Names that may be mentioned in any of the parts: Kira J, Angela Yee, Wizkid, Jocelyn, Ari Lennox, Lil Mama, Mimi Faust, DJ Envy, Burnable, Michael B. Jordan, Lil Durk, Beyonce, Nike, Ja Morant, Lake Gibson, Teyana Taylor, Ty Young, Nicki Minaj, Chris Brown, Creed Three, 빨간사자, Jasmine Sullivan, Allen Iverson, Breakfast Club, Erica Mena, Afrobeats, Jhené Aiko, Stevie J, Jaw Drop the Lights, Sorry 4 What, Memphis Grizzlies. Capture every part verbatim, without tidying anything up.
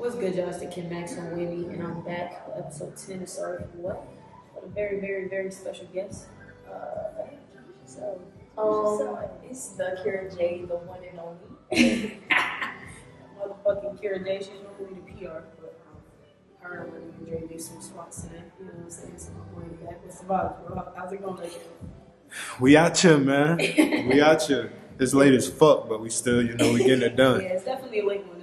What's good, y'all? It's the Kim Max and Wavy, and I'm back with episode ten of Sorry for What? With a very, very, very special guest. Uh, so, um, so, it's the Kira J, the one and only. Motherfucking Kira J. She's normally the P R, but um, her and Dre do some spots today. You know what I'm saying? So I'm going back with some vibes. How's it going? We out here, man. We out here. It's late as fuck, but we still, you know, we getting it done. Yeah, it's definitely a late one.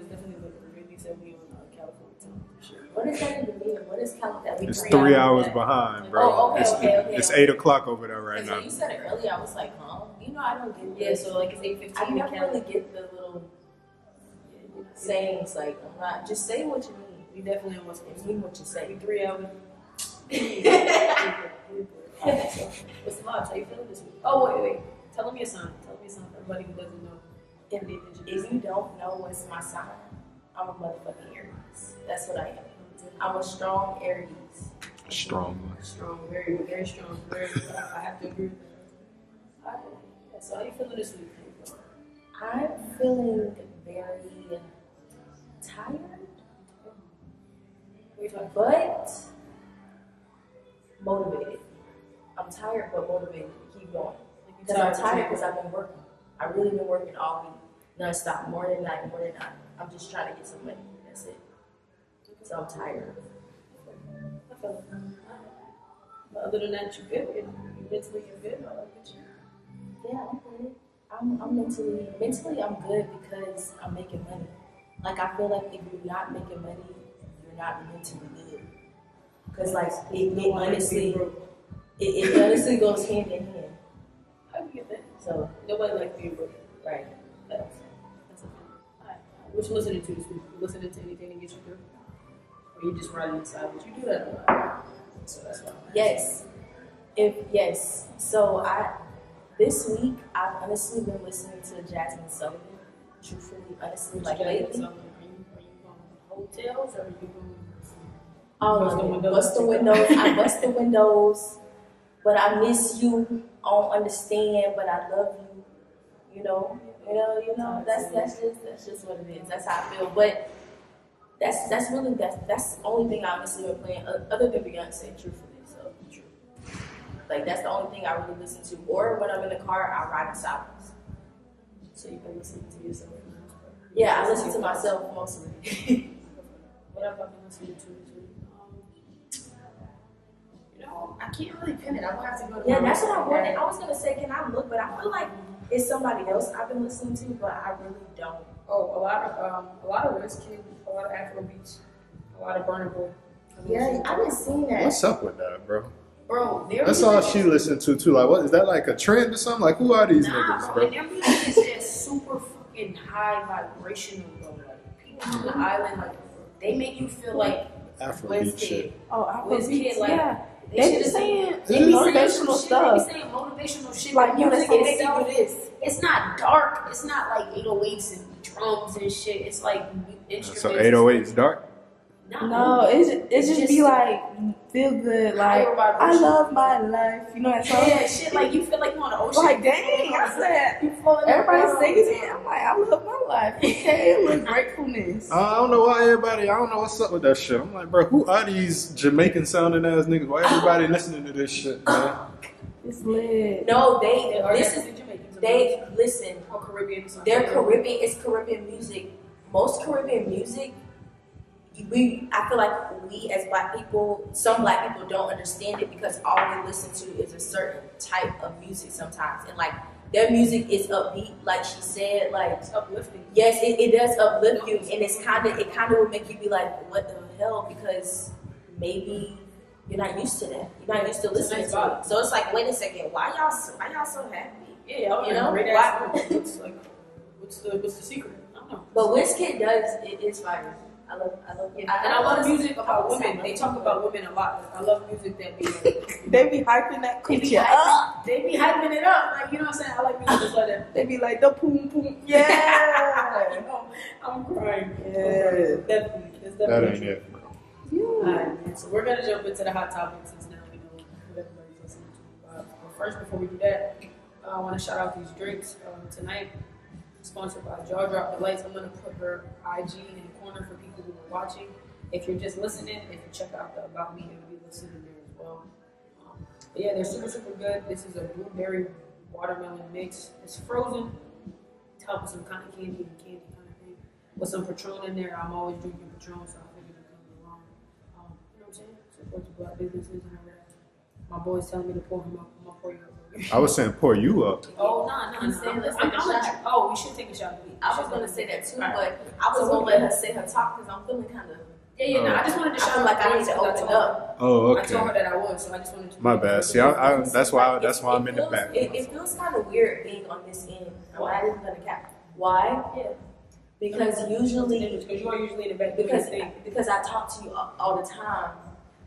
What is that even mean? What is California? It's three, three hours, hours behind, bro. Oh, okay, it's, okay, okay. It's eight o'clock over there right now. When you said it earlier, I was like, huh? You know, I don't get this. Yeah, so like it's eight fifteen. I never really get the little sayings. Like, I'm not just say what you mean. You definitely must mean what you say. You three hours. What's the vibe? How you feeling this week? Oh wait, wait. Tell them your sign. Tell them your sign for everybody who doesn't know. If you don't know what's my sign, I'm a motherfucking Aries. That's what I am. I'm a strong Aries. Strong one. Strong, very, very strong. Very, I have to agree with that. All right. So how you feeling this week? I'm feeling very tired, but motivated. I'm tired, but motivated to keep going. Because I'm tired because I've been working. I've really been working all week, nonstop, morning, night, morning, night. I'm just trying to get some money. That's it. So I'm tired. I feel like I'm tired. But other than that, you're good. You mentally, you're good. I like it. Yeah, I'm good. I'm, I'm mentally, mentally, I'm good because I'm making money. Like, I feel like if you're not making money, you're not mentally good. Because, like, it, it honestly, it, it honestly goes hand in hand. I can get that. So, nobody likes being broke. Right. That's, that's okay. All right. What you listening to this week? You listening to anything to get you through? Or you just riding inside, but you do that a lot. So that's why. Yes. If yes. So I this week I've honestly been listening to Jasmine Sullivan. Truthfully, honestly, like lately. Are you going to hotels or are you going to all bust the windows? I bust the windows, but I miss you. I don't understand, but I love you. You know, you know, you know. That's that's just that's just what it is. That's how I feel. But That's that's really that's that's the only thing I honestly been playing other than Beyonce, truthfully. So true. Like that's the only thing I really listen to. Or when I'm in the car, I ride in silence. So you can listen to yourself. Yeah, I listen to myself mostly. What have I been listening to this week? You know, I can't really pin it. I don't have to go to. Yeah, that's what I wanted. I was gonna say, can I look? But I feel like it's somebody else I've been listening to, but I really don't. Oh, a lot of um, a lot of Wizkid, a lot of Afrobeats, a lot of Burnable. Yeah, I haven't seen that. What's up with that, bro? Bro, that's all she listened to too. Like, what is that? Like a trend or something? Like, who are these nah, niggas, bro? Like, their music is just super fucking high vibrational, bro. Like, people on the island, like, they make you feel like Afrobeat shit. Oh, Afrobeat, like, yeah. They, they just saying they be motivational stuff. They be saying motivational shit. Like, you music itself, it's not dark. It's not like eight oh eights and drums and shit. It's like instruments. So eight oh eight is dark? No, no it's, it just, just be like, feel good. Like, I love my life. You know what I'm saying? Yeah, shit, like you feel like you're on the ocean. Like, dang, I said, everybody's singing it. I'm like, I love my life. Okay, it was gratefulness. I don't know why everybody, I don't know what's up with that shit. I'm like, bro, who are these Jamaican sounding ass niggas? Why everybody listening to this shit, man? It's lit. No, they, this is They listen. Or Caribbean songs. They're Caribbean. It's Caribbean music. Most Caribbean music, we I feel like we as black people, some black people don't understand it because all we listen to is a certain type of music sometimes. And like their music is upbeat, like she said, like it's uplifting. Yes, it, it does uplift you, and it's kind of it kind of will make you be like, what the hell? Because maybe you're not used to that. You're not used to listening nice to vibe. It. So it's like, wait a second, why y'all so, why y'all so happy? Yeah, I you know, why? What's like, what's the what's the secret? I don't know. But Wizkid does it is fire. I love, I love, yeah. I, and I, I love, love music about women. They talk about women a lot. I love music that be. They be hyping that creature up. They be hyping it up, like you know what I'm saying. I like music like that. They be like the poom poom. Yeah, you know, I'm crying. Yeah, I'm crying. Definitely, it's definitely. That ain't it. Yeah. All right, so we're gonna jump into the hot topics since now we know what everybody's listening to. But first, before we do that. I want to shout out these drinks um, tonight, sponsored by Jaw Drop the Lights. I'm going to put her I G in the corner. corner for people who are watching. If you're just listening, if you check out the About Me, it'll be listed in there as well. Um, but yeah, they're super, super good. This is a blueberry watermelon mix. It's frozen, topped with some kind of candy and candy kind of thing. With some Patron in there. I'm always drinking Patron, so I figured it would come along. Um, you know what I'm saying? Support the black businesses and all that. My boy's telling me to pour him up. I'm gonna pour you up. I was saying pour you up. Oh, no, no. I'm saying let's take a shot. Oh, we should take a shot. I was gonna say that too, but I was gonna let her say her talk because I'm feeling kind of. Yeah, yeah, no, I just wanted to show like I need to open up. Oh, okay. I told her that I would, so I just wanted to. My bad. See, I, I, that's why, that's why I'm in the back. It, it feels kind of weird being on this end. Why isn't gonna cap? Why? Yeah. Because usually, because you are usually in the back. Because because I talk to you all, all the time.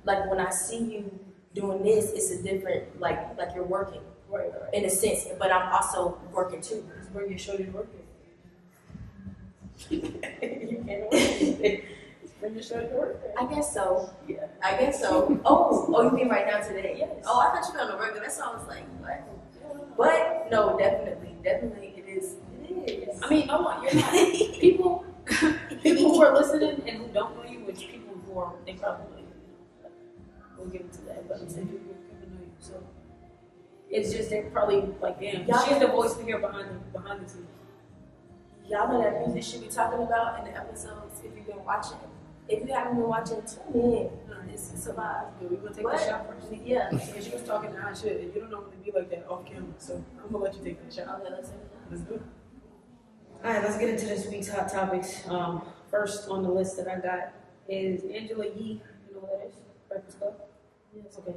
Like when I see you doing this, it's a different, like like you're working, right, right. In a sense. But I'm also working too. Just bring your shoulders working. You can't work. Bring your shoulders working. I guess so. Yeah. I guess so. Oh, oh, you mean right now today? Yes. Oh, I thought you were on the regular. That's why I was like, what? But no, definitely, definitely, it is. It is. I mean, no, you're not. people, people who are listening and who don't know you, which people who are, they probably. We'll give it to that, but it's people know you, so it's just they're probably like, damn, she's the voice we hear behind the behind the scenes. Y'all know that music should be talking about in the episodes if you've been watching. If you haven't been watching, tune in. It's it's a vibe. Yeah, we're gonna take what? The shot first. Yeah, because she was talking to our shit, and you don't normally be like that off camera, so I'm gonna let you take that shot. I'll let us Let's do it. All right, let's get into this week's hot topics. Um, first on the list that I got is Angela Yee. You know who that is? Breakfast Club. Yes. Okay.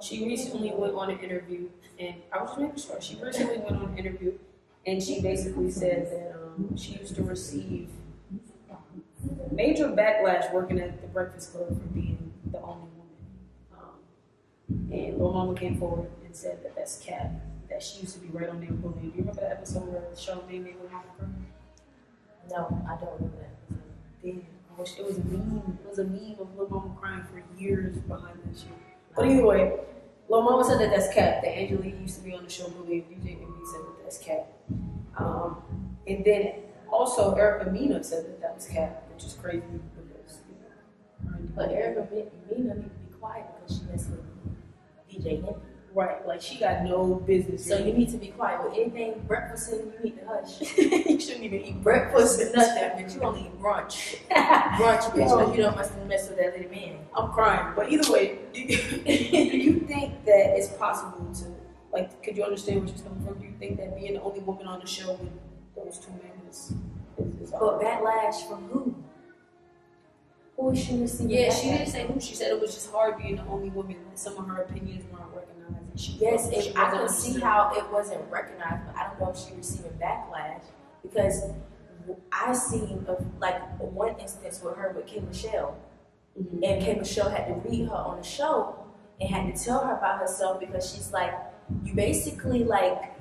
She recently went on an interview, and I was just making sure she recently went on an interview, and she basically said that um, she used to receive major backlash working at the Breakfast Club for being the only woman. Um, and Lil Mama came forward and said that that's cap, that she used to be right on there bullying. Do you remember that episode where Charlamagne made Lil Mama cry? No, I don't remember that. Damn. It was a meme. It was a meme of Lil Mama crying for years behind that shit. But either way, Lil Mama said that that's cap. That Angela Yee used to be on the show, really, and D J Envy said that that's cap. Um, and then also Erica Mena said that that was cap, which is crazy because. But Erica Mena needs to be quiet because she messed with D J Envy. Right, like she got no business. So you need to be quiet with anything breakfast in, you need to hush. You shouldn't even eat breakfast or nothing, but you only eat brunch. Brunch, bitch, because oh. You don't must mess with that little man. I'm crying. But either way, do you think that it's possible to, like, could you understand where she's coming from? Do you think that being the only woman on the show with those two men is, is, is But backlash from who? Who is she receiving? Yeah, she didn't say who. She said it was just hard being the only woman. Some of her opinions weren't recognized. She yes, if she I can see how it wasn't recognized, but I don't know if she receiving backlash because I seen a, like one instance with her with K. Michelle, mm-hmm. and K. Michelle had to read her on the show and had to tell her about herself because she's like, you basically like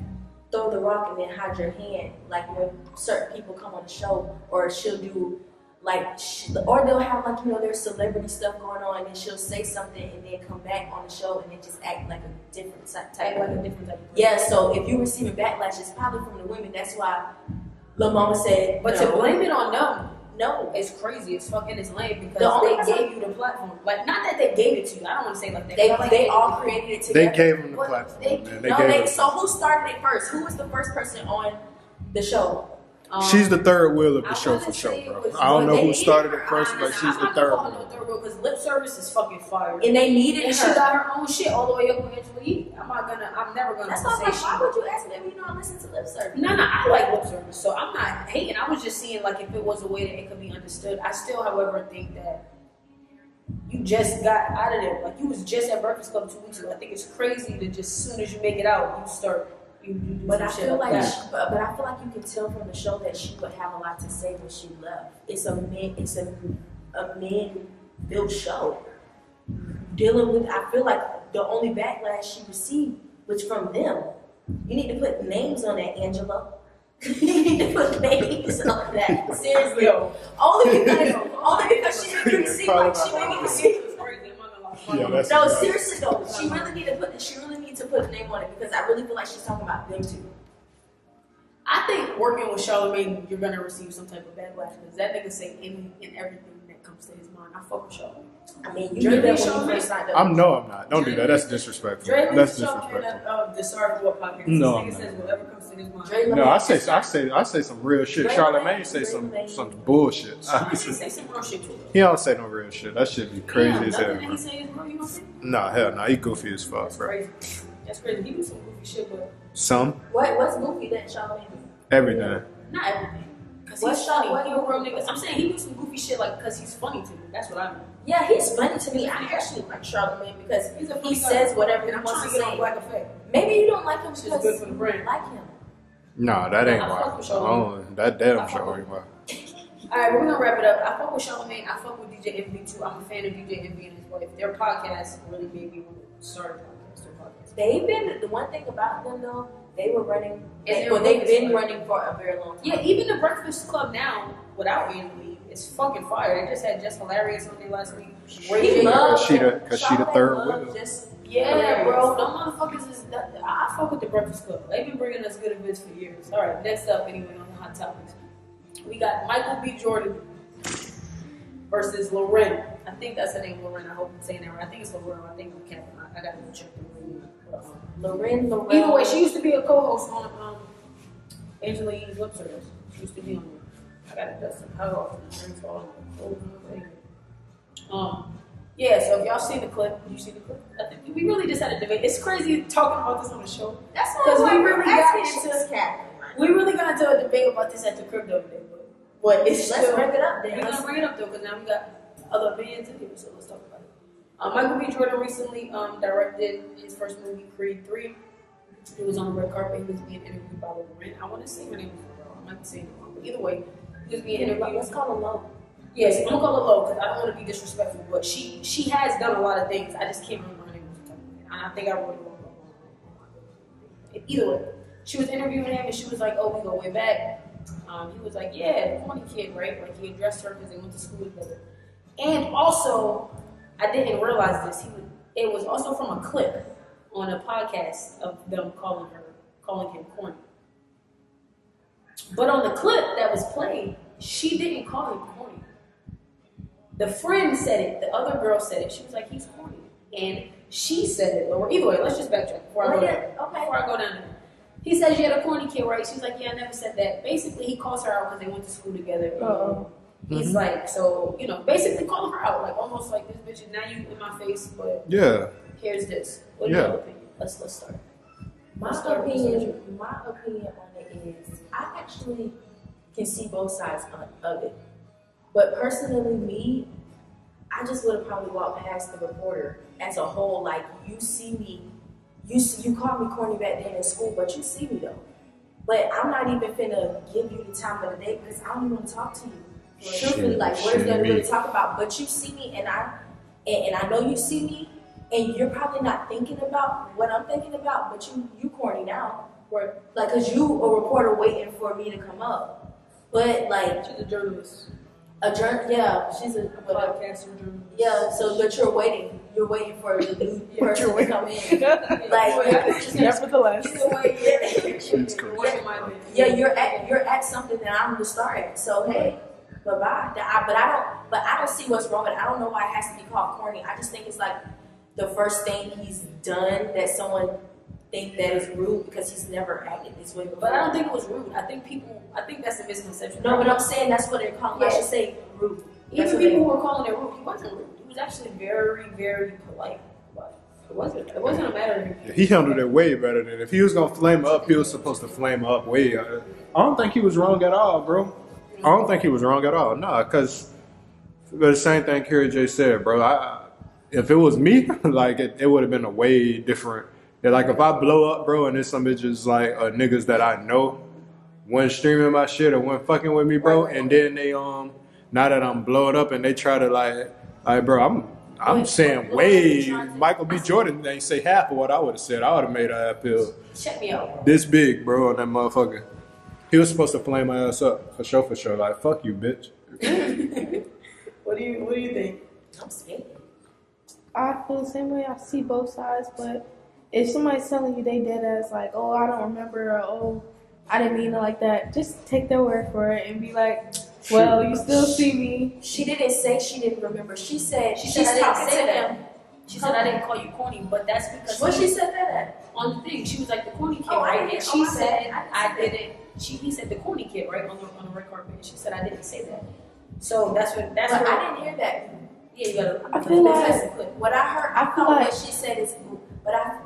throw the rock and then hide your hand, like when certain people come on the show or she'll do. Like, or they'll have like, you know, there's celebrity stuff going on and she'll say something and then come back on the show and then just act like a different type act like a different type of person. Yeah, so if you're receiving backlash, it's probably from the women. That's why Lil Mama said, but no. To blame it on them, no, it's crazy. It's fucking, it's lame because the only they gave you the platform. Like, not that they gave it to you. I don't want to say like that. They, they, they all created it together. They gave them the platform. They, man. They no, gave they, it. So who started it first? Who was the first person on the show? Um, she's the third wheel of the I show for sure, bro. Was, I don't know who started it first, but she's I'm the third wheel. Third wheel because Lip Service is fucking fire, and they needed and her. She got her own shit all the way up with Angela Yee. I'm not gonna. I'm never gonna. That's why I'm like, why would you ask me if you know I listen to Lip Service? No, no, I like Lip Service, so I'm not hating. I was just seeing like if it was a way that it could be understood. I still, however, think that you just got out of there. Like you was just at Breakfast Club two weeks ago. I think it's crazy that just as soon as you make it out, you start. But I feel like, she, but, but I feel like you could tell from the show that she would have a lot to say when she left. It's a men, it's a a men-built show. Dealing with, I feel like the only backlash she received was from them. You need to put names on that, Angela. You need to put names on that. Seriously, only because only because she didn't seem like she didn't even see. Yeah, no, right. Seriously though, she really need to put she really need to put a name on it because I really feel like she's talking about them too. I think working with Charlamagne, you're gonna receive some type of backlash because that nigga say any and everything that comes to his mind. I fuck with Charlamagne. I mean, you did that when you first signed up. I'm no, I'm not. Don't Dre do that. That's disrespectful. Dre That's disrespectful. That, uh, the Sorry four podcast. No, I'm not. Says whatever comes to his mind. Dre no, I say, I say, I say some real shit. Charlamagne say some Lane. some bullshit. Charlamagne say some real shit too. He don't say no real shit. That shit be crazy yeah, as hell. He say real, you know nah, hell no. Nah. He goofy as fuck, That's bro. Crazy. That's crazy. He do some goofy shit, but. Some. What what's goofy that Charlamagne do? Everything. Yeah. Not everything. Cause what's he's funny. What he real niggas. I'm saying he do some goofy shit like cause he's funny to me. That's what I mean. Yeah, he's funny to me. I actually like Charlamagne because he's a he guy. says whatever and he wants to say. On black effect. Maybe you don't like him because it's good for the brand. Like him. No, that ain't why. Oh, that that I'm sure ain't why. All right, we're gonna wrap it up. I fuck with Charlamagne. I fuck with D J Envy too. I'm a fan of D J Envy and his wife. Their podcast really made me start. They've been, the one thing about them though, they were running, they, well, they've been like, running for a very long time. Yeah, even the Breakfast Club now, without Andy, it's fucking fire. They just had Just Hilarious on there last week. She loves she the, cause she the third widow. Yeah, bro, no motherfuckers is, that, I fuck with the Breakfast Club. They've been bringing us good events for years. All right, next up anyway on the hot topics. We got Michael B. Jordan versus Lauren. I think that's the name, Lauren. I hope I'm saying that right. I think it's Lauren. I think I'm Kevin. I, I gotta go check the name. Um, Lauren, Lauren. Either way, she used to be a co-host on um, Angela Yee's Lip Service. She used to be on. I gotta dust some powder off and drinks all over. Um, yeah. So if y'all see the clip, did you see the clip? I think we really just had a debate. It's crazy talking about this on the show. That's because we really got into this cat. We really got into a debate about this at the crib the other day. But it's let's still, bring it up. Then we're gonna bring it up though, because now we got other bands and people, so let's talk about it. Um, Michael B. Jordan recently um, directed his first movie, Creed Three. He was on the red carpet. He was being interviewed by Lauren. I want to say her name. I might say it wrong, but either way, he was being interviewed. Let's call her Low. Yes, I'm gonna call her Low because I don't want to be disrespectful, but she she has done a lot of things. I just can't remember her name. I think I wrote it wrong. Either way, she was interviewing him and she was like, "Oh, we go way back." Um, he was like, "Yeah, the corny kid, right?" Like he addressed her because they went to school together. And also, I didn't realize this. He was, it was also from a clip on a podcast of them calling her, calling him corny. But on the clip that was played, she didn't call him corny. The friend said it. The other girl said it. She was like, "He's corny," and she said it. Or either way, let's just backtrack before I go down. Okay. Before I go down there. He says, "Yeah, the corny kid, right?" She's like, "Yeah, I never said that." Basically, he calls her out because they went to school together. Uh-oh. He's mm-hmm. like, so, you know, basically calling her out, like almost like this bitch is now you in my face, but yeah, here's this. What yeah. is your opinion? Let's let's start. My let's start opinion, my opinion on it is, I actually can see both sides of it, but personally, me, I just would have probably walked past the reporter as a whole. Like, you see me, you see, you called me corny back then in school, but you see me though. But I'm not even finna give you the time of the day because I don't even want to talk to you. Truthfully, like, what is there to really talk about? But you see me, and I, and, and I know you see me, and you're probably not thinking about what I'm thinking about. But you, you corny now, or like, cause you a reporter waiting for me to come up. But like, she's a journalist. A journalist, yeah, she's a podcaster journalist. Yeah, so but you're waiting, you're waiting for the person to come in. Like, nevertheless, yeah, you're at you're at something that I'm the star at. So hey. But I, but I don't, but I don't see what's wrong with it. I don't know why it has to be called corny. I just think it's like the first thing he's done that someone think that is rude because he's never acted this way before. But I don't think it was rude. I think people, I think that's a misconception. No, but I'm saying that's what they're calling. Yeah. I should say rude. That's even people who were calling it rude, he wasn't rude. He was actually very, very polite. It wasn't. It wasn't a matter. Yeah, he handled it way better than if he was gonna flame up. He was supposed to flame up way. I don't think he was wrong at all, bro. I don't think he was wrong at all. Nah, because the same thing Kira J said, bro. I, if it was me, like, it, it would have been a way different. Yeah, like, if I blow up, bro, and there's some bitches, like, uh, niggas that I know, one streaming my shit or one fucking with me, bro, and then they, um, now that I'm blowing up and they try to, like, like bro, I'm I'm Wait, saying what, way, Michael B. Jordan ain't say half of what I would have said. I would have made her appeal. Check me out. This big, bro, on that motherfucker. He was supposed to flame my ass up, for sure, for sure. Like, fuck you, bitch. What do you What do you think? I'm scared. I feel the same way. I see both sides, but if somebody's telling you they dead ass, like, oh, I don't remember, or, oh, I didn't mean it like that. Just take their word for it and be like, well, you still see me. She didn't say she didn't remember. She said she she's said, talking to them. She said, I didn't call you corny, but that's because... Well, she said that at? On the thing. She was like, the corny kid, oh, right? And she oh, said, I, I didn't... She, he said, the corny kid, right? On the, on the red carpet. She said, I didn't say that. So that's what... That's but what I didn't hear that. Yeah, you gotta... I feel like... Clip. What I heard... I feel like... What she said is... But I...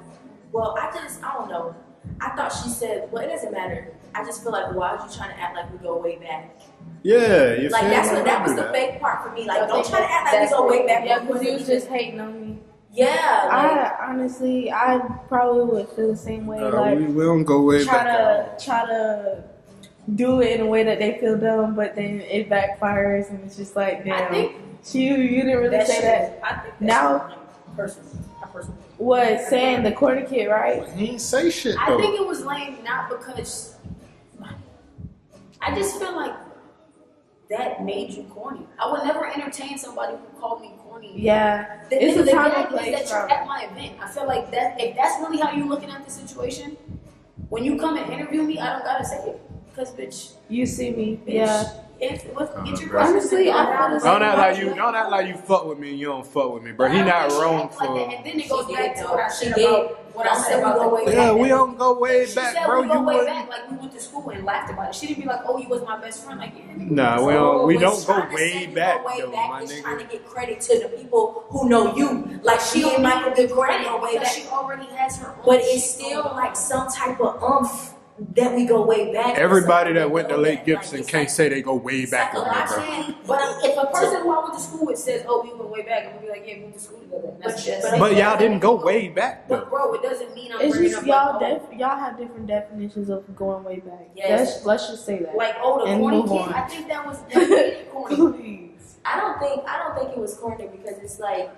Well, I just... I don't know. I thought she said, well, it doesn't matter. I just feel like, why are you trying to act like we go way back? Yeah, you like, that's what... That was the fake part for me. Like, don't try to act like we go way back. Yeah, because you was just hating on me. Yeah, like, I honestly, I probably would feel the same way. Uh, like, we, we don't go way try back. To, try to do it in a way that they feel dumb, but then it backfires, and it's just like, damn, I think she, you didn't really say that. I think that's now, person, a person was saying the corner kid, right? He didn't say shit. Though. I think it was lame, not because I just feel like that made you corny. I would never entertain somebody who called me corny. Yeah. The it's thing a time and place. That you're at my event. I feel like that if that's really how you're looking at the situation, when you come and interview me, I don't gotta say it. Because, bitch. You see me. Bitch, yeah. If, with, oh, get your honestly, I don't, don't act like you. Don't, don't act like you fuck with me and you don't fuck with me, bro. He not wrong for. Like and then it goes back to what I said about what I said about the way back. Yeah, we don't go way she back, said bro. We go you way back, like we went to school and laughed about it. She didn't be like, "Oh, you was my best friend." Like, yeah, nah, so we don't. We don't go way back, go way though, back my nigga. Trying to get credit to the people who know you, like she and Michael B. Jordan go way back. She already has her, but it's still like some type of umph. That we go way back. Everybody that went to Lake Gibson can't say they go way back with me, bro. But if a person who I went to school with says, "Oh, we went way back," I'm gonna be like, "Yeah, we went to school together." That's just. But y'all didn't go way back, though. But bro, it doesn't mean I'm bringing up. It's just y'all. Y'all have different definitions of going way back. Yes. Let's just say that. Like, oh, the corny kid. I think that was corny. I don't think. I don't think it was corny because it's like.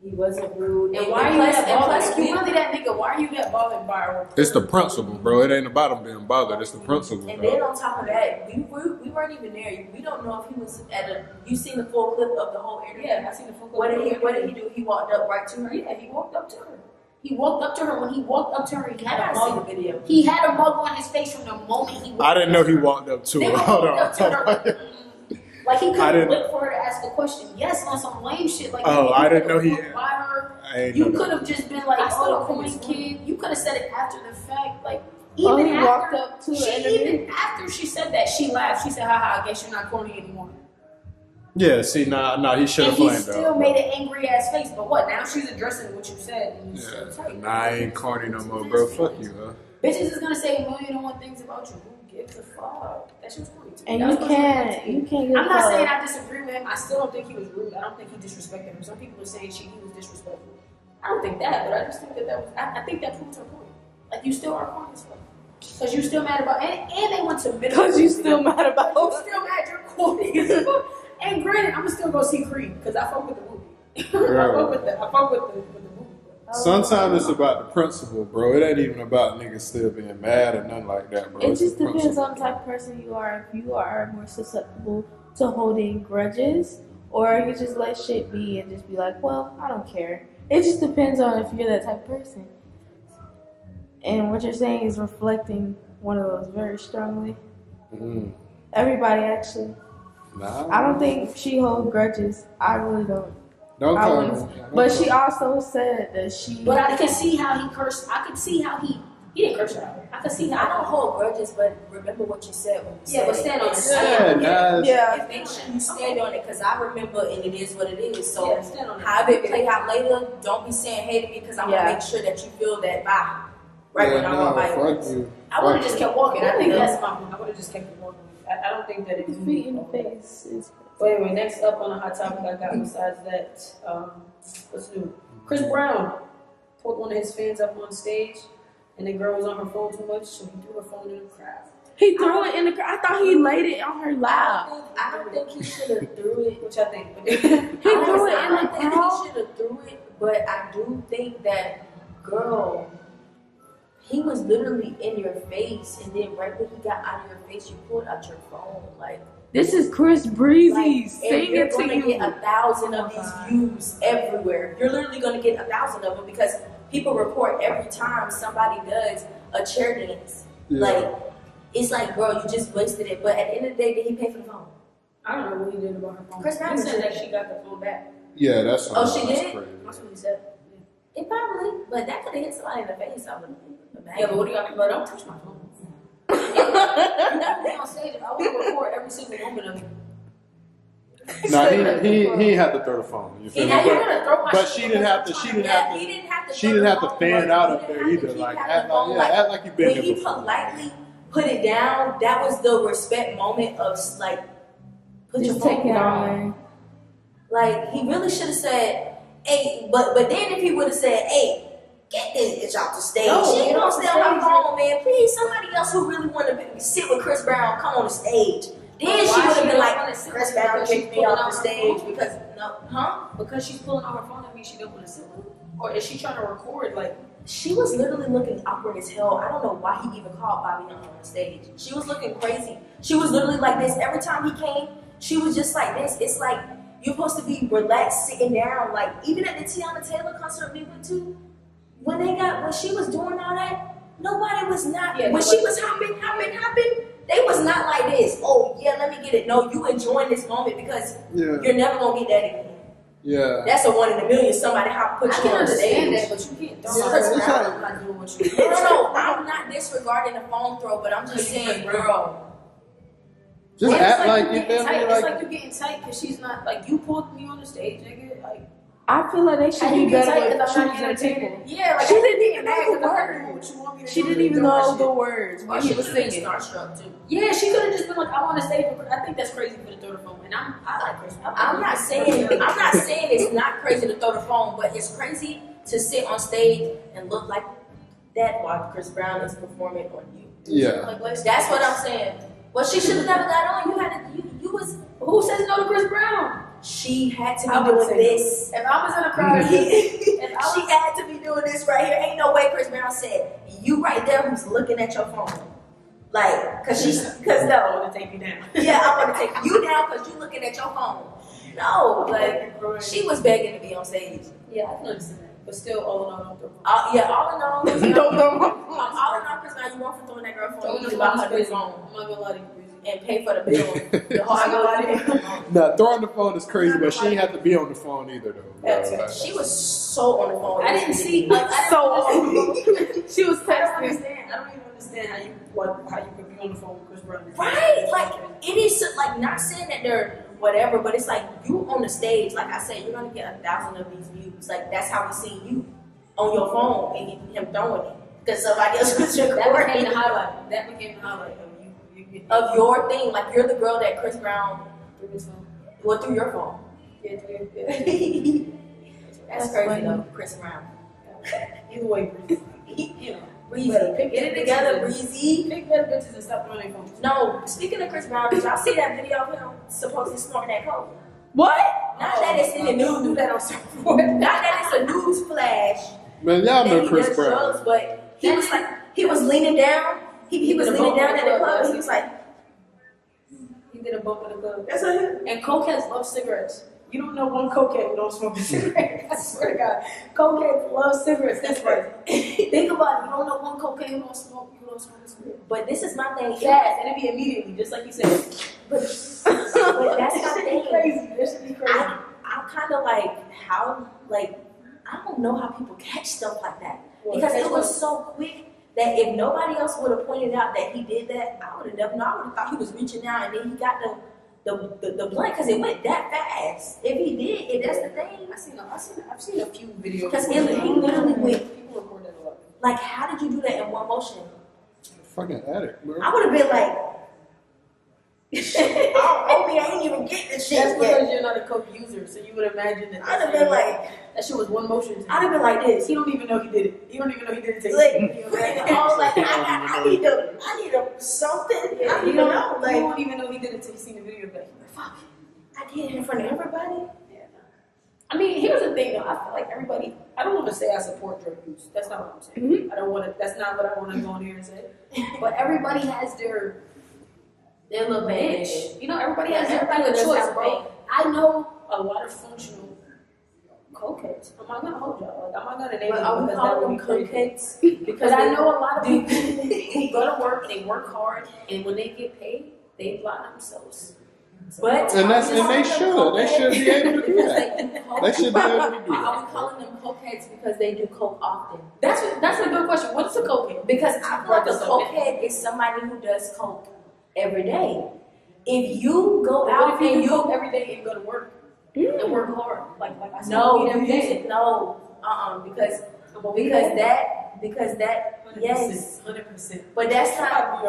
He wasn't rude. And why are you that bothered? You really that nigga? Why are you that bothered by her? It's the principle, bro. It ain't about him being bothered. It's the principle. And then on top of that, we we, we weren't even there. We don't know if he was at a. You seen the full clip of the whole interview? Yeah, I seen the full clip. What did he? What did he do? He walked up right to her. Yeah, he walked up to her. He walked up to her. When he walked up to her, he had a mug. Video. He had a mug on his face from the moment he. Walked I didn't know he walked up to her. Hold on. Like, he couldn't wait for her to ask the question. Yes, on some lame shit. Like, oh, I didn't know he had. Her. You could have just been like, oh, corny kid. You could have said it after the fact. Like, even oh, after, up to she, even after she said that, she laughed. She said, haha, I guess you're not corny anymore. Yeah, see, nah, nah, he should have blamed her. And he still out. Made an angry-ass face. But what, now she's addressing what you said. And you yeah, said, nah, I ain't corny no more, bro. Fuck you, huh? Bitches is going to say a million and one things about you. It's a fuck. That shit's funny too. And you can't, you can't. I'm not saying I disagree with him. I still don't think he was rude. I don't think he disrespected him. Some people are saying she he was disrespectful. I don't think that, but I just think that that was. I, I think that proves her point. Like you still are corny as fuck. Cause you still mad about and and they went to middle. Cause you still mad about. You still mad you're corny as fuck. And granted, I'm still gonna see Creed because I fuck with the movie. Right. I fuck with the. I fuck with the. With the Sometimes it's about the principle, bro. It ain't even about niggas still being mad or nothing like that, bro. It it's just depends on the type of person you are. If you are more susceptible to holding grudges, or you just let shit be and just be like, well, I don't care. It just depends on if you're that type of person. And what you're saying is reflecting one of those very strongly. Mm. Everybody, actually. Nah. I don't think she holds grudges. I really don't. Don't call was, him. Don't but call she him. Also said that she. But I could see how he cursed. I could see how he. He didn't curse her out. I could see. How I don't hold grudges, but remember what you said. When you yeah, said but stand it. On it. Yeah, yeah. yeah. If they shouldn't stand on it, because I remember, and it is what it is. So yeah, stand on it. Have it play out later. Don't be saying hey to me, because I'm yeah. gonna make sure that you feel that vibe. Right yeah, when no, I'm on my own. I would have just kept walking. I think yeah. that's my. I would have just kept walking. I, I don't think that it's feet in the face is. Wait a minute, next up on a hot topic I got besides that, um, let's do Chris Brown pulled one of his fans up on stage, and the girl was on her phone too much, so he threw her phone in the crowd. He threw I, it in the crowd? I thought he laid it on her lap. I don't think he should have threw it, which I think. But he threw it in the crowd? I don't think he should have threw it, but I do think that girl, he was literally in your face, and then right when he got out of your face, you pulled out your phone, like. This is Chris Breezy like, singing you're to you. You're going to get a thousand of these views everywhere. You're literally going to get a thousand of them because people report every time somebody does a chair dance. Yeah. Like, it's like, bro, you just wasted it. But at the end of the day, did he pay for the phone? I don't know what he did about her phone. Chris Brown said that she got the phone back. Yeah, that's what. Oh, she did? Crazy. That's what he said. Yeah. It probably, but that could have hit somebody in the face. I wouldn't think about it. Yeah, but what do y'all, bro, don't touch my phone. I'm not going to say that. I want to record every single woman of them. No, he he he had to throw the phone. You feel me? But, but she didn't have to. She didn't have to. She didn't have to fan out up there either. Like act like yeah, act like you've been there before. When he politely put it down, that was the respect moment of like, put your phone down. Like he really should have said, "Hey," but but then if he would have said, "Hey, get this bitch off the stage. No, she don't stay on my phone, man. Please, somebody else who really want to sit with Chris Brown, come on the stage." Then she would have been like, Chris Brown kicked me off the stage because, no, huh? Because she's pulling on her phone at me, she don't want to sit with me? Or is she trying to record? Like, she was literally looking awkward as hell. I don't know why he even called Bobby Young on the stage. She was looking crazy. She was literally like this. Every time he came, she was just like this. It's like, you're supposed to be relaxed, sitting down. Like, even at the Teyana Taylor concert we went to, when they got, when she was doing all that, nobody was not, yeah, when she was hopping, hopping, hopping, they was not like this. Oh yeah, let me get it. No, you enjoying this moment because yeah. you're never gonna get that again. Yeah, that's a one in a million. Somebody hop put I you on the stage, that, but you can't. Throw yeah, it's not, I'm not doing what you. No, no, I'm not disregarding the phone throw, but I'm just saying, girl. Just well, act like, like you feel tight. Like, it's like you getting tight because she's not like you pulled me on the stage, nigga. Like I feel like they should be better at choosing people. Yeah, like she didn't even know the words. She didn't even know the words while she was singing. Starstruck too. Yeah, she could have just been like, "I want to stay," but I think that's crazy for the throw the phone. And I'm, I like Chris. I'm not saying, I'm not saying it's not crazy to throw the phone, but it's crazy to sit on stage and look like that while Chris Brown is performing on you. Yeah, like that's what I'm saying. Well, she should have never got on. You had to, you, you was who says no to Chris Brown? She had to be doing this. If I was in a crowd, she had to be doing this right here. Ain't no way Chris Brown said, you right there who's looking at your phone. Like, because she's, because no. I want to take you down. Yeah, I want to take you down because you're looking at your phone. No, like, she was begging to be on stage. Yeah, I can understand that. But still, all in all, don't throw phone. Yeah, all in all, don't throw phone. All in all, Chris Brown, you want for throwing that girl phone. You about her phone. I'm not going to lie to you. And pay for the bill. The whole no, throwing the phone is crazy, but she didn't have to be on the phone either, though. That's right. She was so on the phone. I didn't see. Like, I didn't so on. She was texting. I don't understand. I don't even understand how you what, how you could be on the phone with Chris Brown. Right? Like it is like not saying that they're whatever, but it's like you on the stage. Like I said, you're gonna get a thousand of these views. Like that's how we see you on your phone and him throwing it because somebody else was recording. That became the highlight. That became the highlight. Of your thing, like you're the girl that Chris Brown through his phone. Well, through your phone. Yeah, through your phone. That's, That's crazy funny. Though, Chris Brown. Either way, Breezy. You know, Breezy. Get it together, Breezy. Pick better bitches and stop throwing their phones. No, speaking of Chris Brown, did y'all see that video of him supposedly snorting that coke? What? Not oh, that it's in the news. Do that on Sorry four. Not that it's a news flash. Man, y'all know Chris Brown. Drugs, but he was like, he was leaning down. He, he was leaning down at the club and he was like, he did a bump in the club. That's what him. And cokeheads love cigarettes. You don't know one cokehead who don't smoke a cigarette. I swear to God. Cokeheads love cigarettes. That's right. Think about it. You don't know one cokehead who don't smoke, you don't smoke a cigarette. But this is my thing. Yes, and it'd be immediately, just like you said. But, but that's my thing. Crazy. This should be crazy. I, I'm kind of like, how, like, I don't know how people catch stuff like that. Well, because it was so quick. That if nobody else would have pointed out that he did that, I would have never. I would have thought he was reaching out, and then he got the the the, the blunt because it went that fast. If he did, if that's the thing. I seen a, I seen a, I've seen a few videos because he literally went. People recorded a lot. Like, how did you do that in one motion? Fucking addict, bro. I would have been like, I mean, I didn't even get this shit. That's because you're not a coke user, so you would imagine that. I'd have been like. That shit was one motion. I'd have been like this. He don't even know he did it. He don't even know he did it. Like, I was like, I, got, I need a, I need a something. Yeah, I don't know. Like, you won't even know he did it until you seen the video. Like, fuck, I did it in front of everybody. Yeah. I mean, here's the thing though. I feel like everybody. I don't want to say I support drug use. That's not what I'm saying. Mm-hmm. I don't want to. That's not what I want to go on here and say. But everybody has their their little bitch. You know, everybody has everybody a choice, bro. I know a lot of functional cokeheads. I'm not gonna hold y'all. Like, I'm not gonna name but them because that would be cokeheads. Because, because I know a lot of people who go to work, they work hard, and when they get paid, they block themselves. But and that's and they should. They should be able to do that. They should be able to do that. I'm calling them cokeheads because they do coke often. That's what, that's a good question. What's a cokehead? Because I feel like a cokehead is somebody who does coke every day. If you go but out and you coke every day and go to work mm. and work hard, like like I said, no, you did no, uh, uh-uh, uh, because well, because that because that one hundred percent, yes, hundred percent. But that's not.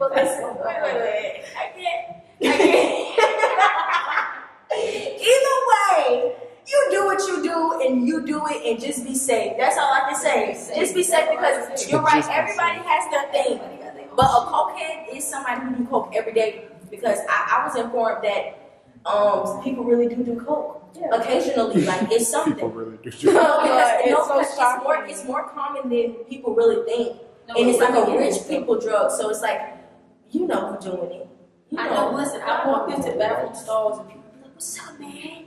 But listen, wait, wait, wait. I can't. I can't. Either way, you do what you do and you do it and just be safe. That's all I can say. Just be safe because you're right. Everybody has their thing. But a cokehead is somebody who do coke every day because I, I was informed that um, people really do do coke. Yeah. Occasionally, like it's something. People really do do coke. uh, it's, no, so it's, more, it's more common than people really think. No, and it's like a rich people drug, so it's like, you know who's doing it. You I know, know, listen, I walked into bathroom stalls and people be like, what's up, man?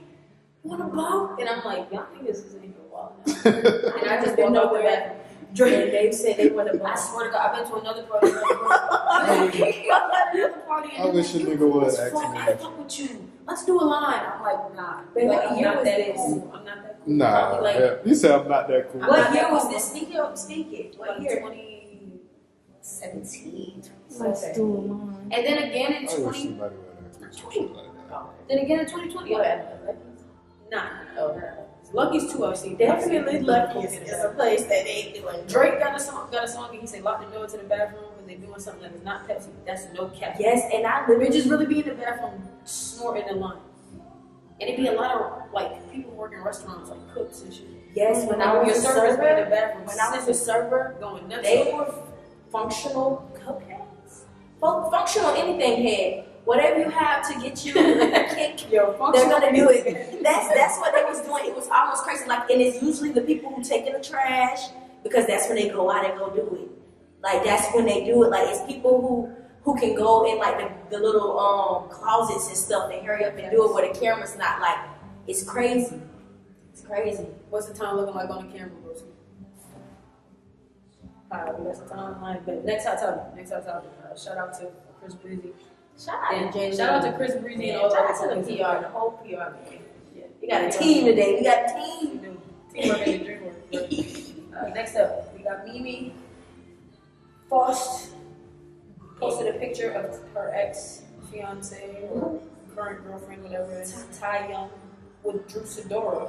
Want a bump? And I'm like, y'all niggas is in here a while now. And I just didn't up the bathroom. And they said they want a bump. I swear to God, I've been to another party. another party and I wish a nigga would ask me. I fuck with you. Let's do a line. I'm like, nah. Baby, like, I'm, not that cool. I'm not that cool. Nah, like, yeah. You said I'm not that cool. What year was this? Speak it. Speak it. What year? seventeen, okay. And then again in twenty. Like oh. Then again in twenty twenty. Nah, oh, Lucky's two O C. Definitely Lucky's in a place that they ain't doing. Drake got a song, got a song, and he said lock the door to the bathroom because they doing something that is not Pepsi. That's no cap. Yes, and I literally just really be in the bathroom snorting the line, and it be a lot of like people working restaurants like cooks and shit. Yes, when, when I was a server, server in the bathroom, when I was a server, going nuts. They were functional cokeheads, Fun- functional anything head, whatever you have to get you a kick, You're they're gonna do it. That's that's what they was doing. It was almost crazy. Like, and it's usually the people who take in the trash because that's when they go out and go do it. Like that's when they do it. Like it's people who who can go in like the, the little um closets and stuff and hurry up and do it where the camera's not like. It's crazy. It's crazy. What's the time looking like on the camera, bro? Uh, that's online, but next hot topic. Next hot topic. Uh, shout out to Chris Breezy. Shout out, and James shout out to Chris Breezy and all that. Shout out to the P R, the whole P R man. Yeah, we got a team today. We got a team. Teamwork and dreamwork. Next up, we got Mimi Faust posted a picture of her ex fiance or current girlfriend, whatever it is, Ty Young, with Drew Sidora.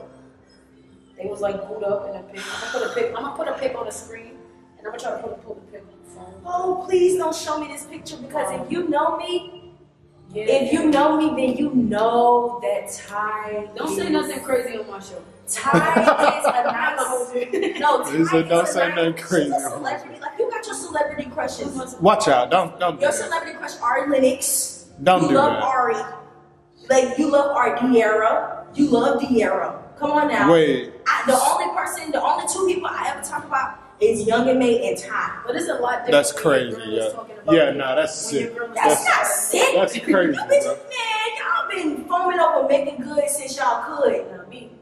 They was like booed up in a pic. I'm gonna put a pic. I'm gonna put a pic on the screen. And I'm gonna try to pull the picture on the phone. Oh, please don't show me this picture because um, if you know me, yeah, if you know me, then you know that Ty. Don't say nothing crazy on my show. Ty is a nice. No, Ty is a don't say nothing crazy. She's a celebrity. Like you got your celebrity crushes. Watch out! Don't don't. Your do celebrity that. Crush Ari Lennox. Don't you do love that. Ari. Like you love Ari Diera. You love Diera. Come on now. Wait. I, the only person, the only two people I ever talk about. It's Young and May and Ty. But it's a lot different. That's crazy, yeah. Yeah, nah, that's sick. That's, that's not sick. That's crazy. Bitch, man, y'all been foaming over making good since y'all could.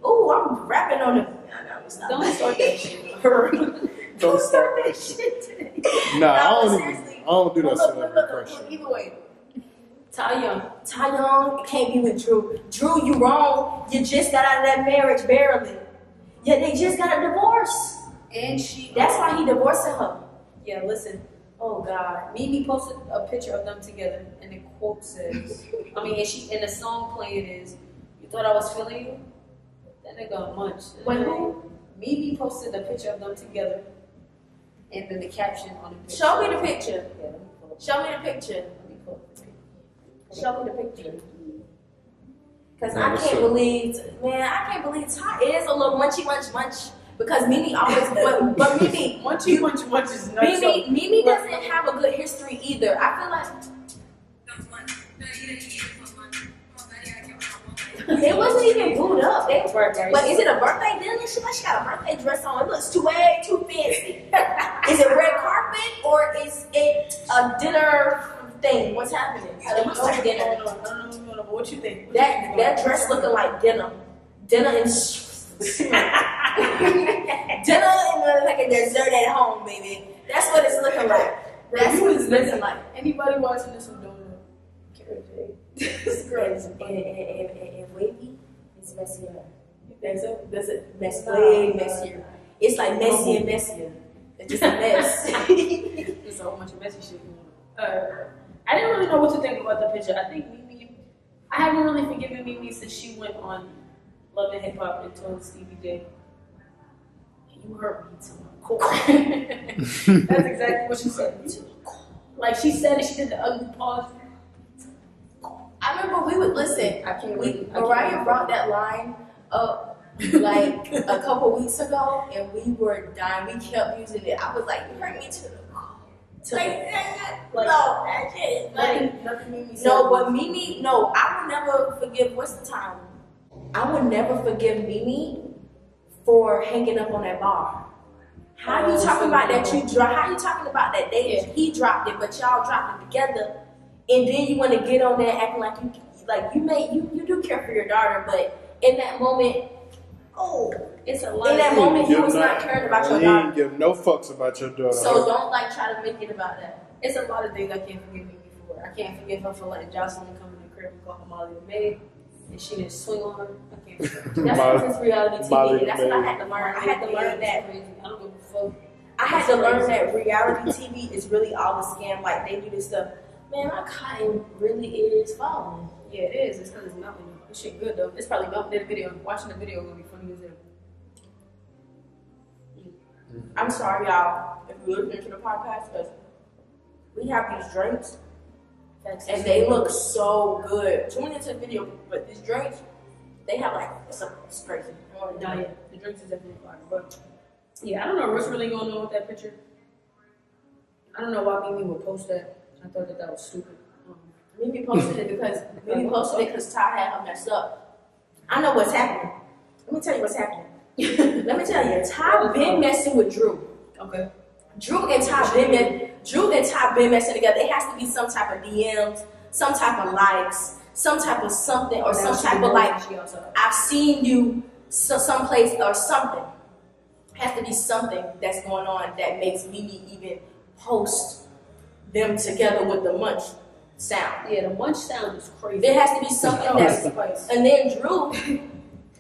Ooh, I'm rapping on the. No, no, stop. Don't start that shit. Don't start that shit. Nah, I don't even. I don't do that shit. Either way. Ty Young. Ty Young can't be with Drew. Drew, you wrong. You just got out of that marriage barely. Yeah, they just got a divorce. And she that's why he divorced her. Yeah, listen. Oh God. Mimi posted a picture of them together and the quote says I mean and she and the song playing is you thought I was feeling you? That nigga munch. Wait, who? Mimi posted a picture of them together and then the caption on the picture. Show me the picture. Yeah, let me pull it. Show me the picture. Let me pull it. Show me the picture. Cause yeah, I can't sure. believe man, I can't believe Ty is a little munchy munch munch. Because Mimi always, but, but Mimi, munchy, munchy, munchy is nuts. Mimi, Mimi doesn't have a good history either. I feel like it wasn't even booed up. They were, but is it a birthday dinner? She like she got a birthday dress on. It looks too way too fancy. Is it red carpet or is it a dinner thing? What's happening? I don't know. But what you think? What that you think that dress looking like denim, denim and denim and like a dessert at home, baby. That's what it's looking like. That's what it's looking like. Anybody watching this will don't know. Kira J. This girl is and and and and wavy. It's messier. That's it. That's it. Mess way messier. It's like messy and messier. It's just a mess. It's a whole bunch of messy shit. Uh, I didn't really know what to think about the picture. I think Mimi, I haven't really forgiven Mimi since she went on Love and Hip Hop and told Stevie J, "You hurt me to my core." That's exactly what she said. Like she said it, she did the ugly pause. I remember we would listen. I can't we, I Mariah can't brought that line up. Like a couple weeks ago, and we were dying. We kept using it. I was like, "You hurt me to the core." Like, like, no, that shit. Like, nothing Mimi said. No, but Mimi, no, I would never forgive. What's the time? I would never forgive Mimi for hanging up on that bar. How are you talking about that? You dropped. How you talking about that? They yeah. he dropped it, but y'all dropped it together, and then you want to get on there acting like you like you made you you do care for your daughter, but in that moment. Oh, it's a lot. In that moment, he was not caring about your daughter. He didn't give no fucks about your daughter. So don't like try to make it about that. It's a lot of things I can't forgive Mimi for. I can't forgive her for letting Jocelyn come in the crib and call her Molly the Maid, and she didn't swing on her. I can't forgive her. That's what this reality T V is. That's what I had to learn. I had to learn that. I don't give a fuck. I had to learn that reality T V is really all a scam. Like they do this stuff. Man, my cotton really is falling. Yeah, it is. It's because it's melting. This shit good though. It's probably melting in the video. Watching the video will be funny as hell. I'm sorry, y'all, if you're listening to the podcast, because we have these drinks and they look so good. Tune into the video, but these drinks, they have like it's, a, it's crazy. I'm on a diet. The drinks is definitely fine, but yeah, I don't know what's really going on with that picture. I don't know why Mimi would post that. I thought that that was stupid. Mimi posted it because Mimi posted it because Ty had her messed up. I know what's happening. Let me tell you what's happening. Let me tell you, Ty been messing with Drew. Okay. Drew and Ty been Drew and Ty been messing together. It has to be some type of D Ms, some type of likes, some type of something, or some type of like I've seen you so someplace or something. It has to be something that's going on that makes Mimi even post them together with the munch. Sound. Yeah, the munch sound is crazy. There has to be something oh, that's place. And then Drew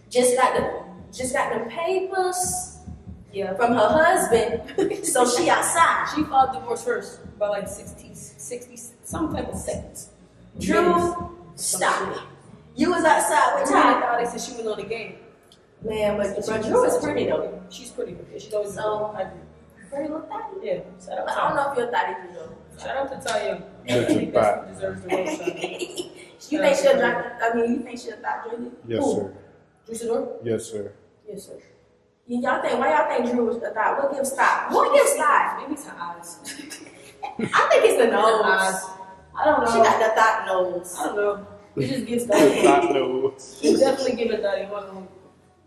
just got the just got the papers yeah. from her husband. So she outside. She filed divorce first by like sixty, sixty some type of seconds. Drew, stop it. You was outside with Ty. I thought they said she was on the game. Man, but, but Drew is pretty though. She's pretty. She's always so I do. Pretty little thotty. Yeah. Shout out to I don't know if you're thotty though. Shout out to Ty Young. You think she'll drop? I mean, you think she'll stop drinking? Yes, Who? sir. Drew Sidora? Yes, sir. Yes, sir. Y'all think? Why y'all think Drew was the thought? We'll give stop. We'll give stop. Maybe it's her eyes. I think it's the nose. I don't know. She got the thought nose. I don't know. It just gives that thought nose. You definitely give a thought one.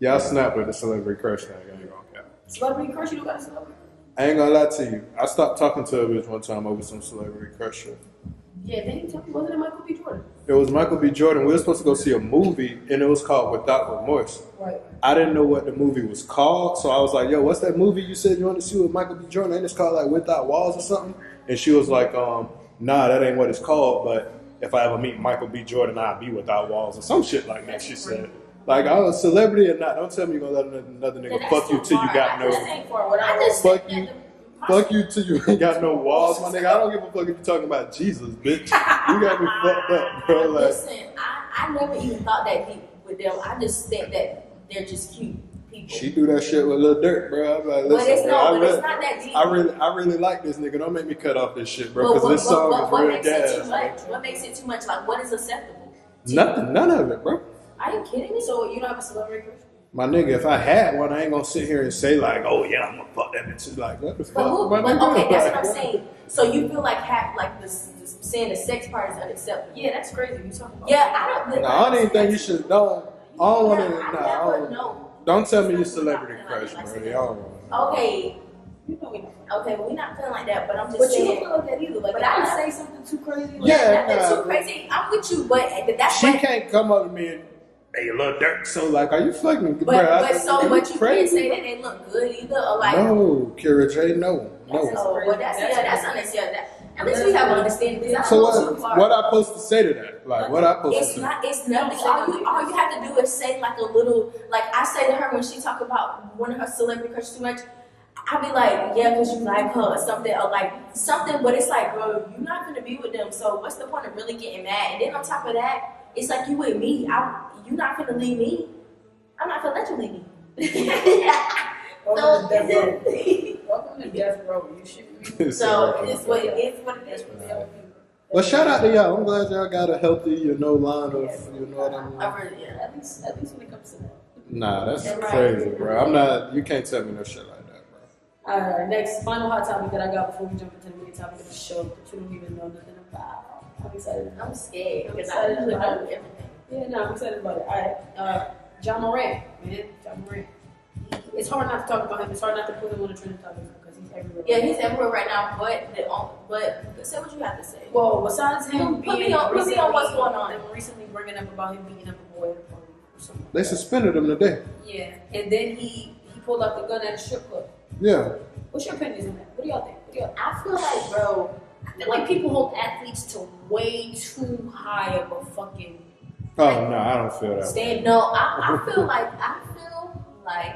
Y'all snap with the celebrity crush now. Y'all ain't gonna cap. Celebrity crush? You don't got a celebrity. I ain't gonna lie to you. I stopped talking to a bitch one time over some celebrity crush. Yeah, they didn't tell me. Wasn't it Michael B. Jordan? It was Michael B. Jordan. We were supposed to go see a movie, and it was called Without Remorse. Right. I didn't know what the movie was called, so I was like, yo, what's that movie you said you wanted to see with Michael B. Jordan? And it's called, like, Without Walls or something? And she was like, um, nah, that ain't what it's called, but if I ever meet Michael B. Jordan, I'll be without walls or some shit like that, she said. Like, I'm a celebrity or not, don't tell me you're going to let another nigga yeah, fuck you till you got no... Fuck you, fuck you till you ain't got no walls, my nigga. I don't give a fuck if you're talking about Jesus, bitch. You got me fucked up, bro. Like, listen, I, I never even thought that deep with them. I just think that they're just cute people. She do that shit with Lil Durk, bro. I'm like, listen, but it's bro, not, I, but really, it's not that deep. I really, I really like this nigga. Don't make me cut off this shit, bro, because this song what, what, is real gas. Like, what makes it too much? Like, what is acceptable? Nothing, you? None of it, bro. Are you kidding me? So you don't have a celebrity crush? My nigga, if I had one, I ain't gonna sit here and say like, oh yeah, I'm gonna fuck that bitch. She's like, what the fuck? But who, but okay, that's what I'm saying. So you feel like half, like this, this saying the sex part is unacceptable. Yeah, that's crazy. You talking about? Yeah, I don't. Like, nah, I don't even think you should. Don't. I don't want to. Nah, I don't. Don't tell me your celebrity crush, bro. Y'all. Okay. you know, okay, well, we're not feeling like that, but I'm just but saying. But you don't feel like that either. Like, but I didn't say something too crazy. Like, yeah, nothing nah, too crazy. I'm with you, but that's She what, can't come up to me and, hey, little dirt. So, like, are you fucking? But, bro, but so, but you can't say that they look good either. Or like, no, Kira J, no. No. That's, oh, well, that's, that's yeah, that's unnecessarily that. At least we have an understanding. So what, what I supposed to say to that? Like what I supposed it's to say? It's not. It's nothing. All you, all you have to do is say like a little. Like I say to her when she talk about one of her celebrity crushes too much, I be like, yeah, cause you like her or something or like something. But it's like, bro, you're not gonna be with them. So what's the point of really getting mad? And then on top of that, it's like you with me. I, you're not gonna leave me. I'm not gonna let you leave me. So welcome to death row. You should be. So it's what it is. What it is. Well, shout out to y'all. I'm glad y'all got a healthy, you know, line of, yes. you know what I mean. I really, yeah. At least, at least when it comes to that. Nah, that's yeah, right. crazy, bro. I'm not. You can't tell me no shit like that, bro. All right, next final hot topic that I got before we jump into the main topic of the show that you don't even know nothing about. I'm excited. I'm scared. I'm excited I about everything. Yeah, no, I'm excited about it. All right, uh, Ja Morant, man, Ja Morant. It's hard not to talk about him. It's hard not to put him on a trending topic because he's everywhere. Yeah, he's everywhere right now. But the, but say what you have to say. Well, besides him, put me on, put me on what's going on. And recently bringing up about him beating up a boy or something. They suspended him today. Yeah, and then he he pulled out the gun at a strip club. Yeah. What's your opinion on that? What do y'all think? What do y'all think? I feel like, bro, I feel like people hold athletes to way too high of a fucking. Oh no, I don't feel that. Stand no, I, I feel like I feel like.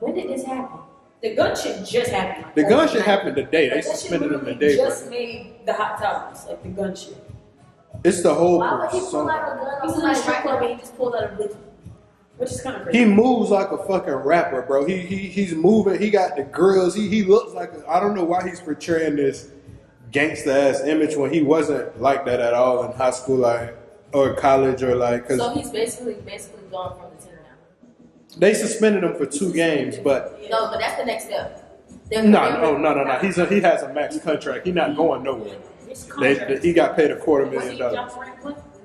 When did this happen? The gun shit just happened. The gun shit happened today. They suspended him today. Just made the hot topics, like the gun shit. It's the whole. Why would he pull out a gun? He's in a strip club and he just pulled out a blicky, which is kind of crazy. He moves like a fucking rapper, bro. He he he's moving. He got the grills. He he looks like a, I don't know why he's portraying this gangster ass image when he wasn't like that at all in high school, like or college or like. Cause so he's basically basically gone from. They suspended him for two games, but no, but that's the next step. No, no, no, no, no. He's a, he has a max contract. He's not going nowhere. They, they, he got paid a quarter million dollars.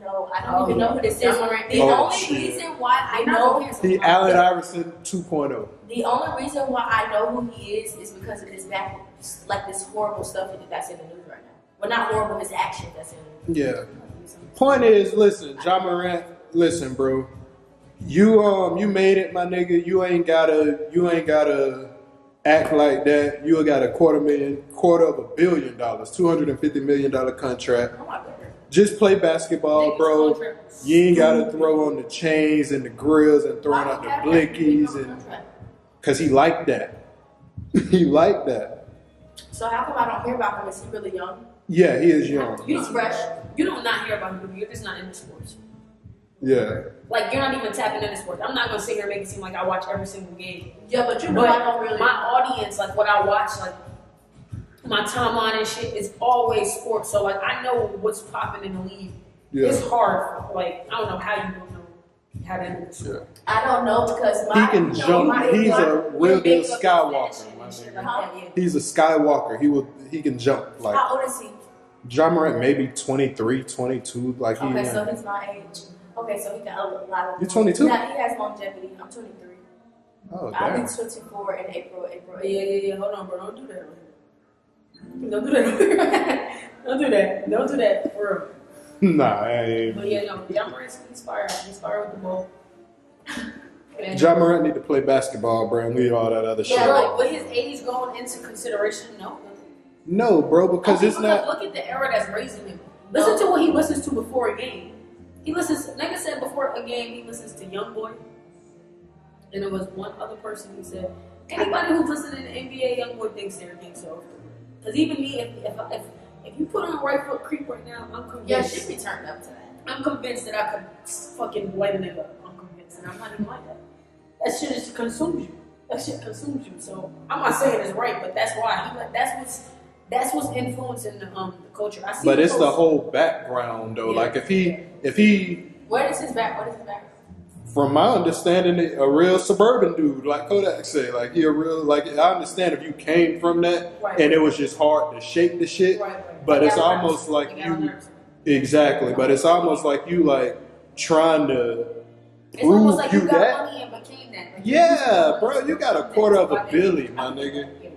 No, I don't even know who this is. The only reason why I know the Allen Iverson two point oh. The only reason why I know who he is is because of his back, like this horrible stuff that's in the news right now. Well, not horrible, his action that's in the news. Yeah. Point is, listen, Ja Morant, listen, bro. You um you made it, my nigga. You ain't gotta you ain't gotta act like that. You got a quarter million, quarter of a billion dollars, two hundred and fifty million dollar contract. Just play basketball, bro. You ain't gotta throw on the chains and the grills and throwing out the blickies and cause he liked that. He liked that. So how come I don't hear about him? Is he really young? Yeah, he is young. You just fresh. You don't not hear about him. You're just not into sports. Yeah. Like, you're not even tapping into sports. I'm not going to sit here and make it seem like I watch every single game. Yeah, but you know, but I don't really. My audience, like, what I watch, like, my timeline and shit is always sports. So, like, I know what's popping in the league. Yeah. It's hard. Like, I don't know how you don't know how to do this. Yeah. I don't know because my. He can you know, jump. My He's a real good Skywalker. My nigga. He's a Skywalker. He will. He can jump. Like, how old is he? Ja Morant, maybe twenty-three, twenty-two. Like, he, okay, so he's my age. Okay, so he got a lot of. You're twenty-two? Yeah, he has longevity. I'm twenty-three. Oh, damn. I'll be twenty-four in April. April. Yeah, yeah, yeah. Hold on, bro. Don't do that. Don't do that. Don't do that. Don't do that. For real. Nah, I ain't. But yeah, no. Ja Morant's inspired. Inspired with the ball. Ja Morant need to play basketball, bro, and leave all that other yeah, shit. Yeah, like, with his age going into consideration, no. No, bro, because oh, it's not. Look at the era that's raising him. Listen no. to what he listens to before a game. He listens, like I said before a game, he listens to Youngboy. And there was one other person who said, anybody who's listening to N B A Youngboy thinks they're a gangster. Because even me, if if, if if you put on Right Foot Creek right now, I'm convinced. Yeah, she should be turned up to that. I'm convinced that I could fucking light a nigga. I'm convinced, and I'm not even like that. That shit just consumes you. That shit consumes you. So I'm not saying it's right, but that's why. He, that's what's. That's what's influencing the, um, the culture. I see but it's post. The whole background, though. Yeah. Like, if he, if he. Where is his back? What is his background? From my understanding, a real suburban dude, like Kodak said. Like, he a real, like, I understand if you came from that, right, and it was just hard to shake the shit. Right, right. But it's almost like you. Exactly. But it's almost like you, like, trying to it's prove almost like you, you got that. Money and became that. Like, yeah, you bro. You got a quarter of a billy, my nigga. Yeah.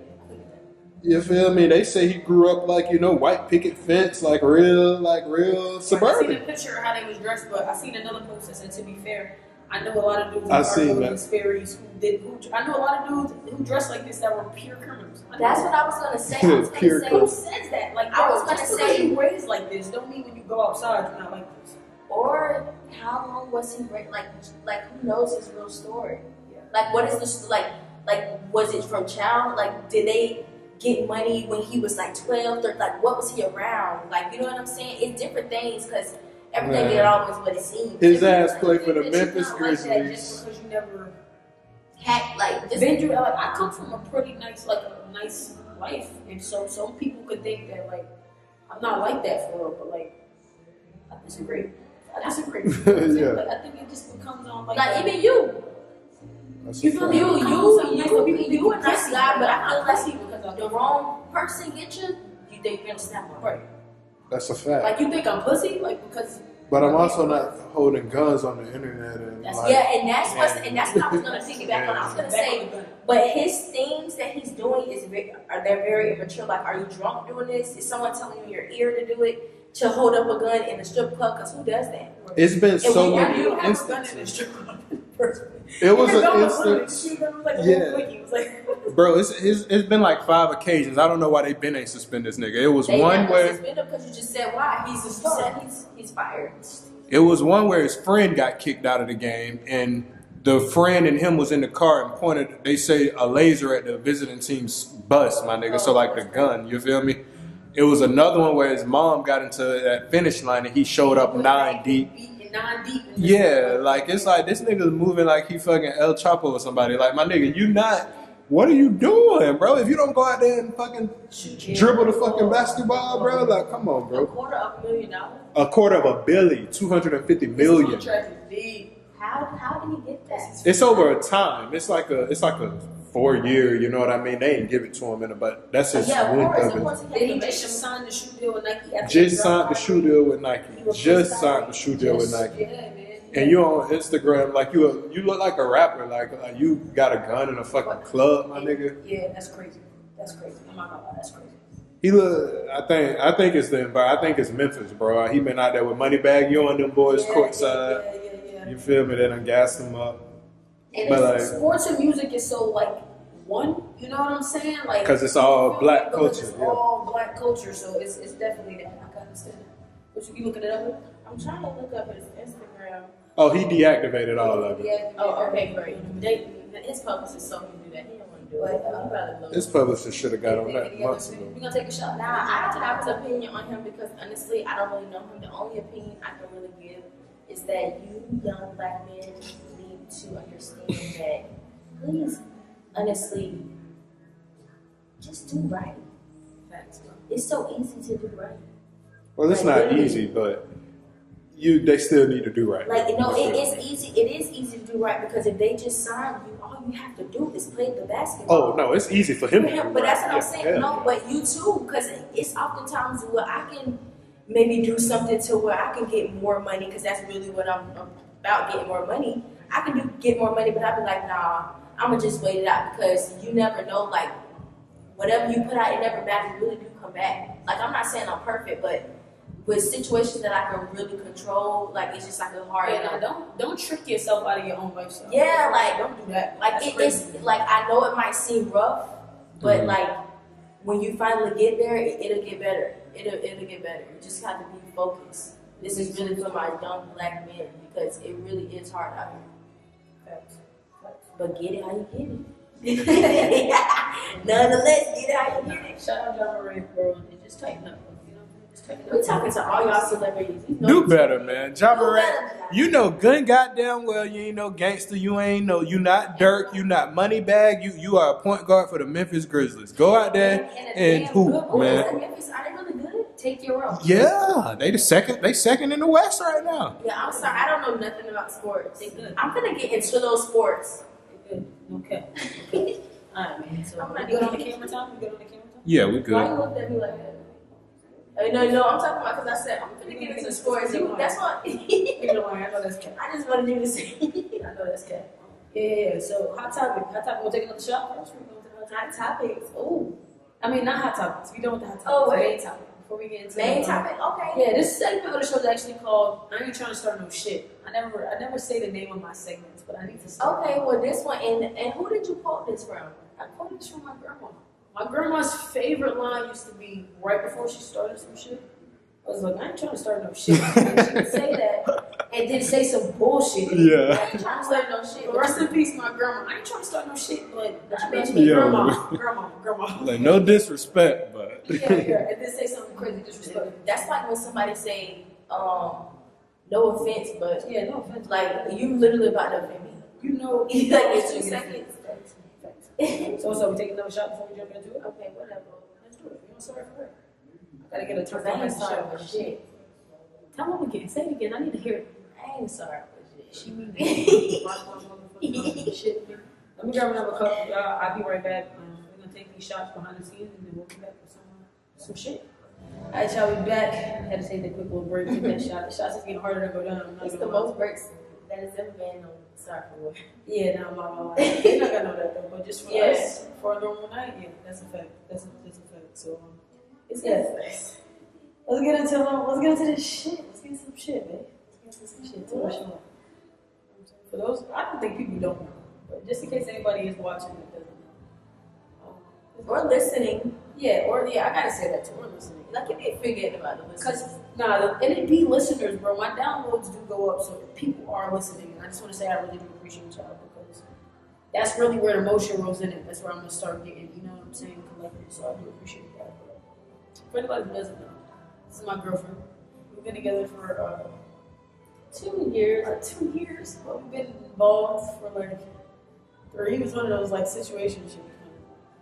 You feel me? They say he grew up like, you know, white picket fence, like real, like real suburban. I seen a picture of how they was dressed, but I seen another post that said, to be fair, I know a lot of dudes who I are police fairies who did who, I know a lot of dudes who dressed like this that were pure criminals. I That's know. what I was gonna say. I was gonna pure say who says that? Like I was, was gonna say you raised like this don't mean when you go outside you're not like this. Or how long was he ra- like like who knows his real story? Yeah. Like what is this like like was it from child? Like did they get money when he was like twelve or like what was he around? Like you know what I'm saying? It's different things because everything ain't always what it seems. His ass like, played for the Memphis Grizzlies. Like just because you never had like just been through. Like I come from a pretty nice, like a nice life, and so some people could think that like I'm not like that for real, but like I disagree. I disagree. yeah. Like, I think it just becomes on like, like even you. That's you feel you, you, you, you, you, you, you a nice guy, but I feel like because the wrong person get you, you think you're gonna snap on right. That's a fact. Like you think I'm pussy, like because. But I'm also not holding guns on the internet and. That's, like, yeah, and that's what and that's what I was gonna take it back on. I was gonna say, but his things that he's doing is very, are they're very immature. Like, are you drunk doing this? Is someone telling you in your ear to do it? To hold up a gun in a strip club? Because who does that? It's been and so many you have instances. A gun in a strip club. It was an instance. Like yeah. Like, bro, it's, it's it's been like five occasions. I don't know why they been ain't suspend this nigga. It was they one where suspend him because you just said why he's just said he's he's fired. It was one where his friend got kicked out of the game, and the friend and him was in the car and pointed. They say a laser at the visiting team's bus, my nigga. Oh, so like the gun, you feel me? It was another one where his mom got into that finish line and he showed up nine deep. Deep yeah, like it's like this nigga's moving like he fucking El Chapo or somebody. Like my nigga, you not. What are you doing, bro? If you don't go out there and fucking yeah. dribble the fucking basketball, bro, like come on, bro. A quarter of a million dollars. A quarter of a billy, two hundred and fifty million. How how did he get that? It's over a time. It's like a it's like a four year. You know what I mean? They didn't give it to him in a but that's just yeah, one of it. Did he just sign the shoe deal with Nike? Just signed the shoe deal with Nike. Just signed the shoe deal with Nike. Yeah, man. And you on Instagram like you a, you look like a rapper like, like you got a gun in a fucking club, my nigga. Yeah, that's crazy. That's crazy. I'm not gonna lie, that's crazy. He look. I think. I think it's the. I think it's Memphis, bro. He been out there with Moneybag. You and them boys yeah, courtside. Yeah, yeah, yeah, yeah. You feel me? They done gassed him up. And but like, sports and music is so like one. You know what I'm saying? Like because it's all black like, culture. It's yeah. all black culture, so it's it's definitely that. I can understand it. What you, you looking it up? I'm trying to look up his Instagram. Oh, he deactivated all of it. Oh, okay, great. They, his publisher so he do that. He don't want to do it. But, uh, his publisher should have got on that months ago. We're going to take a shot. Nah, I don't have an opinion on him because honestly, I don't really know him. The only opinion I can really give is that you young black men need to understand that please, honestly, just do right. It's so easy to do right. Well, it's like, not easy, but... You, they still need to do right. Like, you know, it is easy. It is easy to do right because if they just sign you, all you have to do is play the basketball. Oh no, it's easy for him. For him to do but right. That's what I'm saying. Yeah. No, but you too, because it's oftentimes where I can maybe do something to where I can get more money because that's really what I'm about, getting more money. I can do get more money, but I'd be like, nah, I'm gonna just wait it out because you never know. Like, whatever you put out, it never matters. You really do come back. Like, I'm not saying I'm perfect, but. With situations that I can really control, like it's just like a hard. Yeah, no, don't don't trick yourself out of your own lifestyle. Yeah, like don't do that. Like it, it's like I know it might seem rough, but mm-hmm. like when you finally get there, it, it'll get better. It'll it'll get better. You just have to be focused. This is really for my young black men because it really is hard out here. But get it how you get it. Nonetheless, get it how you get it. Shout out Ja Morant, bro. Just tighten up. We're talking to all y'all celebrities. You know do better, man. Ja Morant, you know good goddamn well you ain't no gangster. You ain't no, you not Dirk. You not Moneybag. You you are a point guard for the Memphis Grizzlies. Go out there and, and, and hoop, man. Memphis, are they really good? Take your role. Yeah, they the second. They second in the West right now. Yeah, I'm sorry. I don't know nothing about sports. They good. I'm gonna get into those sports. They good. Okay. All right, man. So I'm gonna do it on the camera time. You good on the camera time? Yeah, we good. Why you looked at me like that? No, no, I'm talking about because I said I'm gonna get into sports. That's what. I know that's cat. I just wanted you to say. I know that's cat. Yeah, yeah. So hot topic, hot topic. We'll take another shot. Hot topics. Oh, I mean, not hot topics. We done with the hot topics. Oh, wait. Main topic. Before we get into main topic. Okay. Yeah, this segment of the show is actually called "I Ain't Trying to Start No Shit." I never, I never say the name of my segments, but I need to start. Okay. Well, this one, and and who did you quote this from? I quoted this from my grandma. My grandma's favorite line used to be right before she started some shit. I was like, I ain't trying to start no shit. And she would say that and then say some bullshit. Yeah. I ain't trying to start no shit. But rest in peace, my grandma. I ain't trying to start no shit, but that bitch me, grandma, grandma, grandma. Like, no disrespect, but. Yeah, yeah. And then say something crazy disrespectful. That's like when somebody say, um, no offense, but. Yeah, no offense. Like, you literally about to offend me. You know, like, it's two seconds. So, so we take another shot before we jump into it? Okay, whatever. Let's do it. You don't sorry for it. Gotta get a turn on that show. Shit. Tell me again. Say it again. I need to hear it. I ain't sorry for shit. She mean that. Shit. Let me grab another cup. Uh, I'll be right back. Um, we're gonna take these shots behind the scenes and then we'll come back with some, some shit. Alright, y'all, we back. I had to take the quick little break to that shot. The shots is getting harder to go down. It's the most breaks that has ever been on Sorry for What. Yeah, no, blah, blah, blah. You're not gonna know that though, but just for yes. us, for a normal night, yeah, that's a fact. That's a, that's a fact. So, um, It's yes. Nice. Let's get into um, let's get into this shit. Let's get some shit, man. Let's get some shit. Tell us more. For those, I don't think people don't know, but just in case anybody is watching that doesn't know um, or listening, yeah, or yeah, I gotta say that too. Or listening, like if they forget about the listeners, cause nah, the N A B listeners, bro. My downloads do go up, so people are listening. And I just want to say I really do appreciate y'all because that's really where the motion rolls in it. That's where I'm gonna start getting, you know what I'm saying, collected. So I do appreciate that. For anybody who doesn't know, this is my girlfriend. We've been together for uh, two years, or two years, but we've been involved for like three. It was one of those like situations.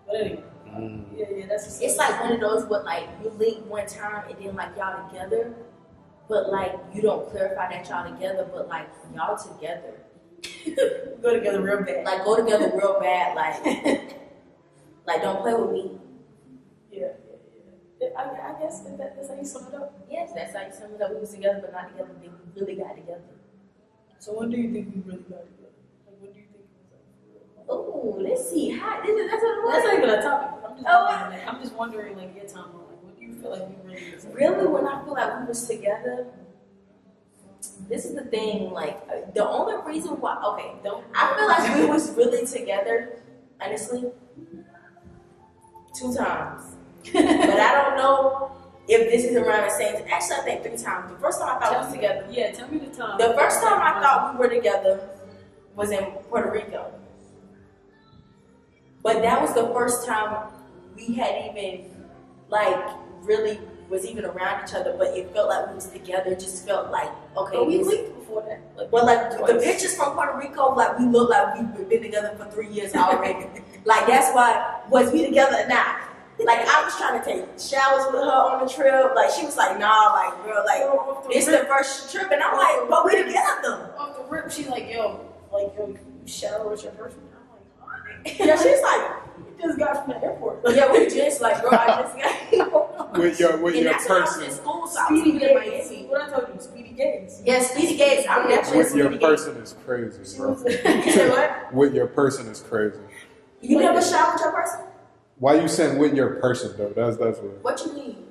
But anyway, mm. yeah, yeah, that's just it's like one of those what like you link one time and then like y'all together, but like you don't clarify that y'all together, but like y'all together. Go together real bad. Like go together real bad. Like, like don't play with me. Yeah. I, I guess that, that's how you sum it up. Yes, that's how you sum it up. We was together, but not together. Then we really got together. So when do you think we really got together? Like when do you think it was like? Oh, let's see. How this is that's what it was. That's not even a topic. I'm just, oh, wondering, I'm just wondering, like your timeline. Like when do you feel like we really? Together? Really, when I feel like we was together. This is the thing. Like the only reason why. Okay, don't. I feel like we was really together. Honestly, two times. But I don't know if this is around the same. Actually, I think three times. The first time I thought tell we were together. Yeah, tell me the time. The first time I thought we were together was in Puerto Rico. But that was the first time we had even, like, really was even around each other. But it felt like we was together. It just felt like, okay. But we linked before that. Like, well, like, twice. The pictures from Puerto Rico, like, we look like we've been together for three years already. Like, that's why, was we together or not? Like, I was trying to take showers with her on the trip. Like, she was like, nah, like, girl, like, oh, the it's rip. The first trip. And I'm like, but we together. Off the rip, she's like, yo, like, yo, you shower with your first one? I'm like, oh. Yeah, she's like, you just got from the airport. Yeah, we just, like, girl, I just got. With your, with and your person. In school, so Speedy Gates. What I told you, Speedy Gates. Yeah, Speedy Gates. I'm definitely with your person is crazy, bro. You said what? With your person is crazy. You like, never shower with your person? Why you saying with your person though? That's that's what. What you mean?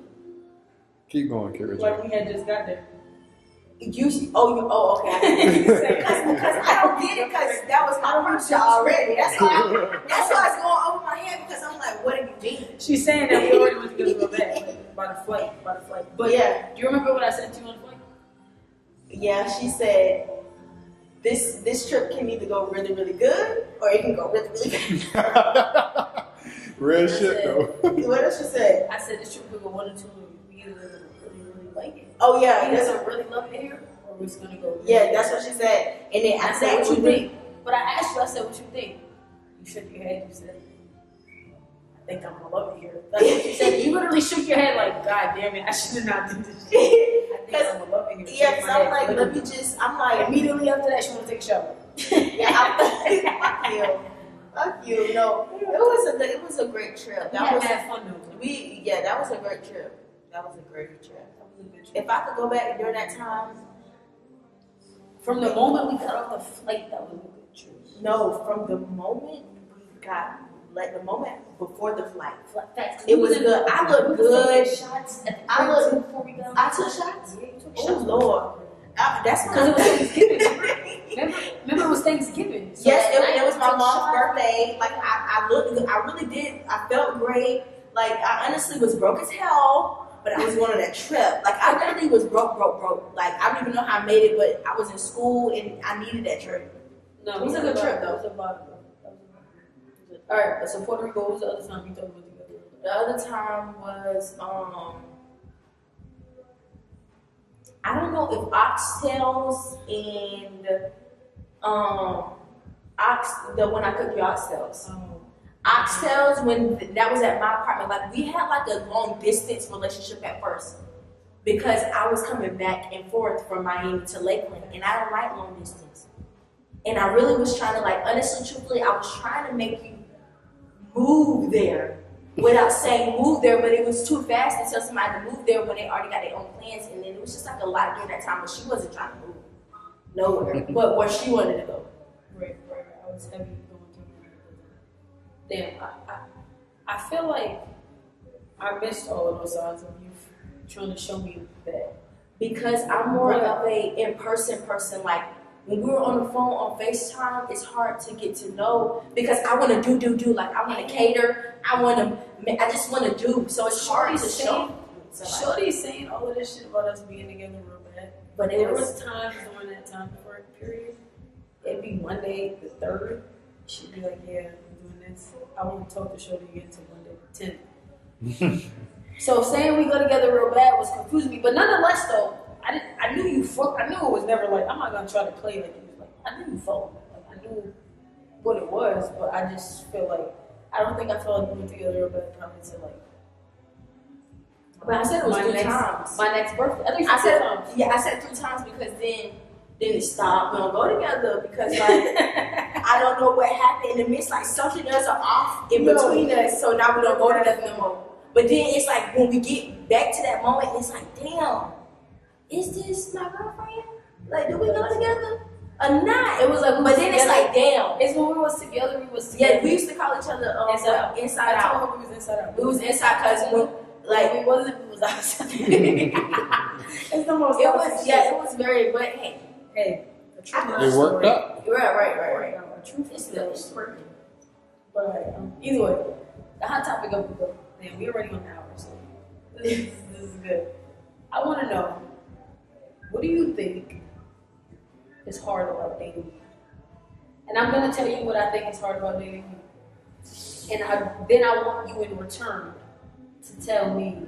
Keep going, Kira J. Like we had just got there. You oh you oh okay. Because I don't get it because that was my roots already. That's why I, that's why it's going over my head because I'm like, what did you do? She's saying that we already went to go back like, by the flight, by the flight. But yeah, do you remember what I said to you on the flight? Yeah, she said. This this trip can either go really really good or it can go really really bad. Real shit said, though. What else you say? I said this trip could go one or two. We either really really like it. Oh yeah, that's a really love it here, or we're just gonna go. Really yeah, that's what she said. And then I, I said, "What you think?" But I asked you. I said, "What you think?" You shook your head. You said, "I think I'm gonna love it here." That's what you said. You literally shook your head like, "God damn it, I should have not done this shit." Yeah, because I'm like, let me just, I'm like, immediately after that, she want to take a shower. Yeah, I'm like, fuck you, fuck you, no. It was a, it was a great trip. That was fun though. We, yeah, that was a great trip. That was a great trip. That was a good trip. If I could go back during that time, from the moment we cut off the flight, that was a good trip. No, from the moment we got like the moment before the flight. That's it was good. I looked good. Shots at the I looked. Before we go. I took shots. Yeah, you took oh shots. Lord, I, that's because it was Thanksgiving. remember, remember, it was Thanksgiving. So yes, it, it was my mom's birthday. Like I, I looked good. I really did. I felt great. Like I honestly was broke as hell. But I was going on that trip. Like, I literally was broke, broke, broke. Like, I don't even know how I made it, but I was in school and I needed that trip. No, it was a good trip, though. It was a vibe. All right, so Puerto Rico, what was the other time you thought we were together? The other time was, um, I don't know if oxtails and, um, ox, the one I cooked your oxtails. Um, Oxtails, when th- that was at my apartment, like we had like a long distance relationship at first because I was coming back and forth from Miami to Lakeland and I don't like long distance. And I really was trying to like, honestly, truthfully, I was trying to make you move there without saying move there, but it was too fast to tell somebody to move there when they already got their own plans. And then it was just like a lot during that time, but she wasn't trying to move nowhere, but where she wanted to go. Right, right, right. I was heavy. Damn, I, I, I feel like I missed all of those sides of you trying to show me that. Because I'm more right. of a in-person person. Like, when we're on the phone, on FaceTime, it's hard to get to know. Because I want to do, do, do. Like, I want to cater. I want to, I just want to do. So it's hard to show. Shorty's saying all of this shit about us being together real bad. But there was, was times during that time before period, it'd be Monday the third, she'd be like, yeah. I won't talk to Shorty again until Monday the tenth. So saying we go together real bad was confusing me, but nonetheless though, I didn't, I knew you fuck. I knew it was never like I'm not gonna try to play like it was like I knew you fuck. Like I knew what it was, but I just feel like I don't think I felt like we went together real bad probably until like. But I said it was my three next, times. My next birthday. I, think I said times. Yeah, I said three times because then. Then it stopped. We don't go together because like I don't know what happened in the midst. Like something else are off in between no. us, so now we don't go together no more. But then it's like when we get back to that moment, it's like, damn, is this my girlfriend? Like, do we go together or not? It was like, we but then together. It's like, damn, it's when we was together. We was together. Yeah. We used to call each other um, inside out. Inside I told out. We was inside out. We was inside because we like we wasn't. We was outside. It's the most. It was yeah. Shit. It was very but hey. Hey, the truth it worked up. Right, right, right, right. The truth is still working. But um, either way, the hot topic of the book. Man, we already on an hour, so this is, this is good. I want to know, what do you think is hard about dating? And I'm gonna tell you what I think is hard about dating, and I, then I want you in return to tell me.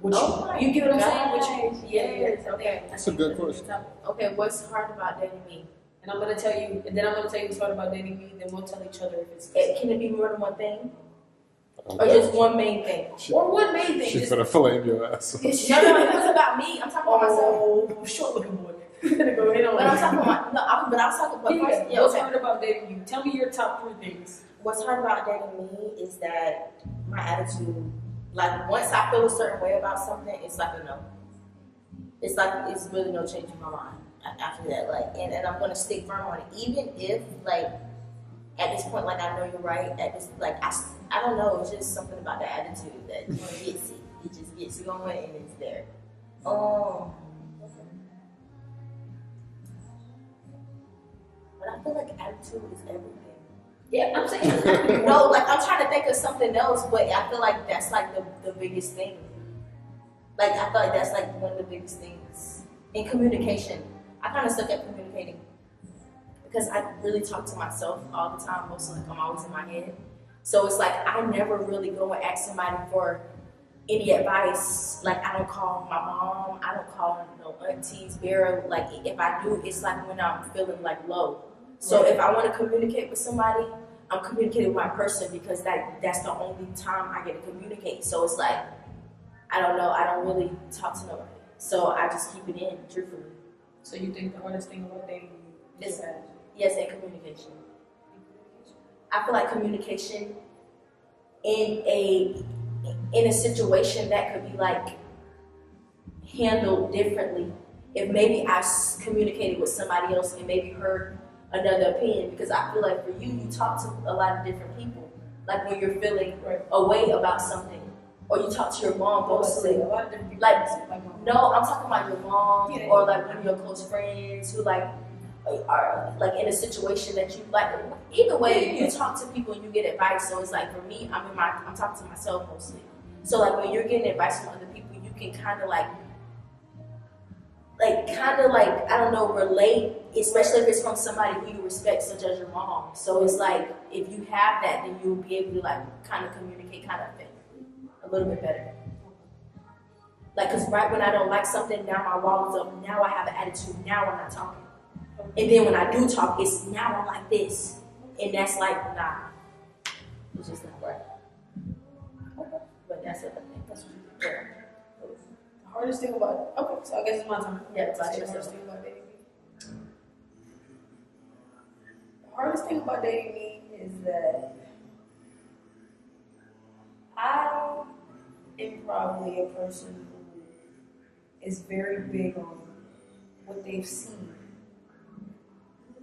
What oh you, you get what I'm God. saying? What you, yeah, yeah, yeah. Okay. That's a good question. Okay, what's hard about dating me? And I'm gonna tell you, and then I'm gonna tell you what's hard about dating me. Then we'll tell each other if it's. It, can it be more than one thing, okay. or just one main thing, she, or one main thing? She's gonna flame your ass. No, no, it was about me. I'm talking about oh, myself. Oh, short looking boy. Go ahead on. But I'm talking about. No, I, but I was talking about. Yeah, first, yeah, what's okay. hard about dating you? Tell me your top three things. What's hard about dating me is that my attitude. Like, once I feel a certain way about something, it's like a no. It's like, it's really no changing my mind after that. Like, and, and I'm going to stick firm on it. Even if, like, at this point, like, I know you're right. At this, like, I, I don't know. It's just something about the attitude that you know, gets it. It just gets going and it's there. Um, but I feel like attitude is everything. Yeah, I'm saying no. Like I'm trying to think of something else, but I feel like that's like the, the biggest thing. Like I feel like that's like one of the biggest things in communication. I kind of suck at communicating because I really talk to myself all the time. Mostly, like I'm always in my head, so it's like I never really go and ask somebody for any advice. Like I don't call my mom, I don't call no aunties, Vera. Like if I do, it's like when I'm feeling like low. So if I want to communicate with somebody. I'm communicating with my person because that, that's the only time I get to communicate. So it's like, I don't know, I don't really talk to nobody. So I just keep it in, truthfully. So you think the hardest thing about dating is that? Yes, and communication. I feel like communication in a in a situation that could be like handled differently. If maybe I communicated with somebody else and maybe her another opinion, because I feel like for you, you talk to a lot of different people. Like when you're feeling right. a way about something, or you talk to your mom mostly. Like, no, I'm talking about your mom yeah. or like one of your close friends who like are like in a situation that you like. Either way, yeah. you talk to people and you get advice. So it's like for me, I'm in my, I'm talking to myself mostly. So like when you're getting advice from other people, you can kind of like, like kind of like I don't know, relate. Especially if it's from somebody who you respect, such as your mom. So it's like if you have that, then you'll be able to like kind of communicate, kind of fit a little bit better. Like, cause right when I don't like something, now my wall is up. Now I have an attitude. Now I'm not talking. And then when I do talk, it's now I'm like this, and that's like nah, it's just not right. Okay, but that's what I think. That's what you do. The hardest thing about it. Okay, so I guess it's my time. Yeah, it's about yourself. Hardest thing about dating me is that I am probably a person who is very big on what they've seen.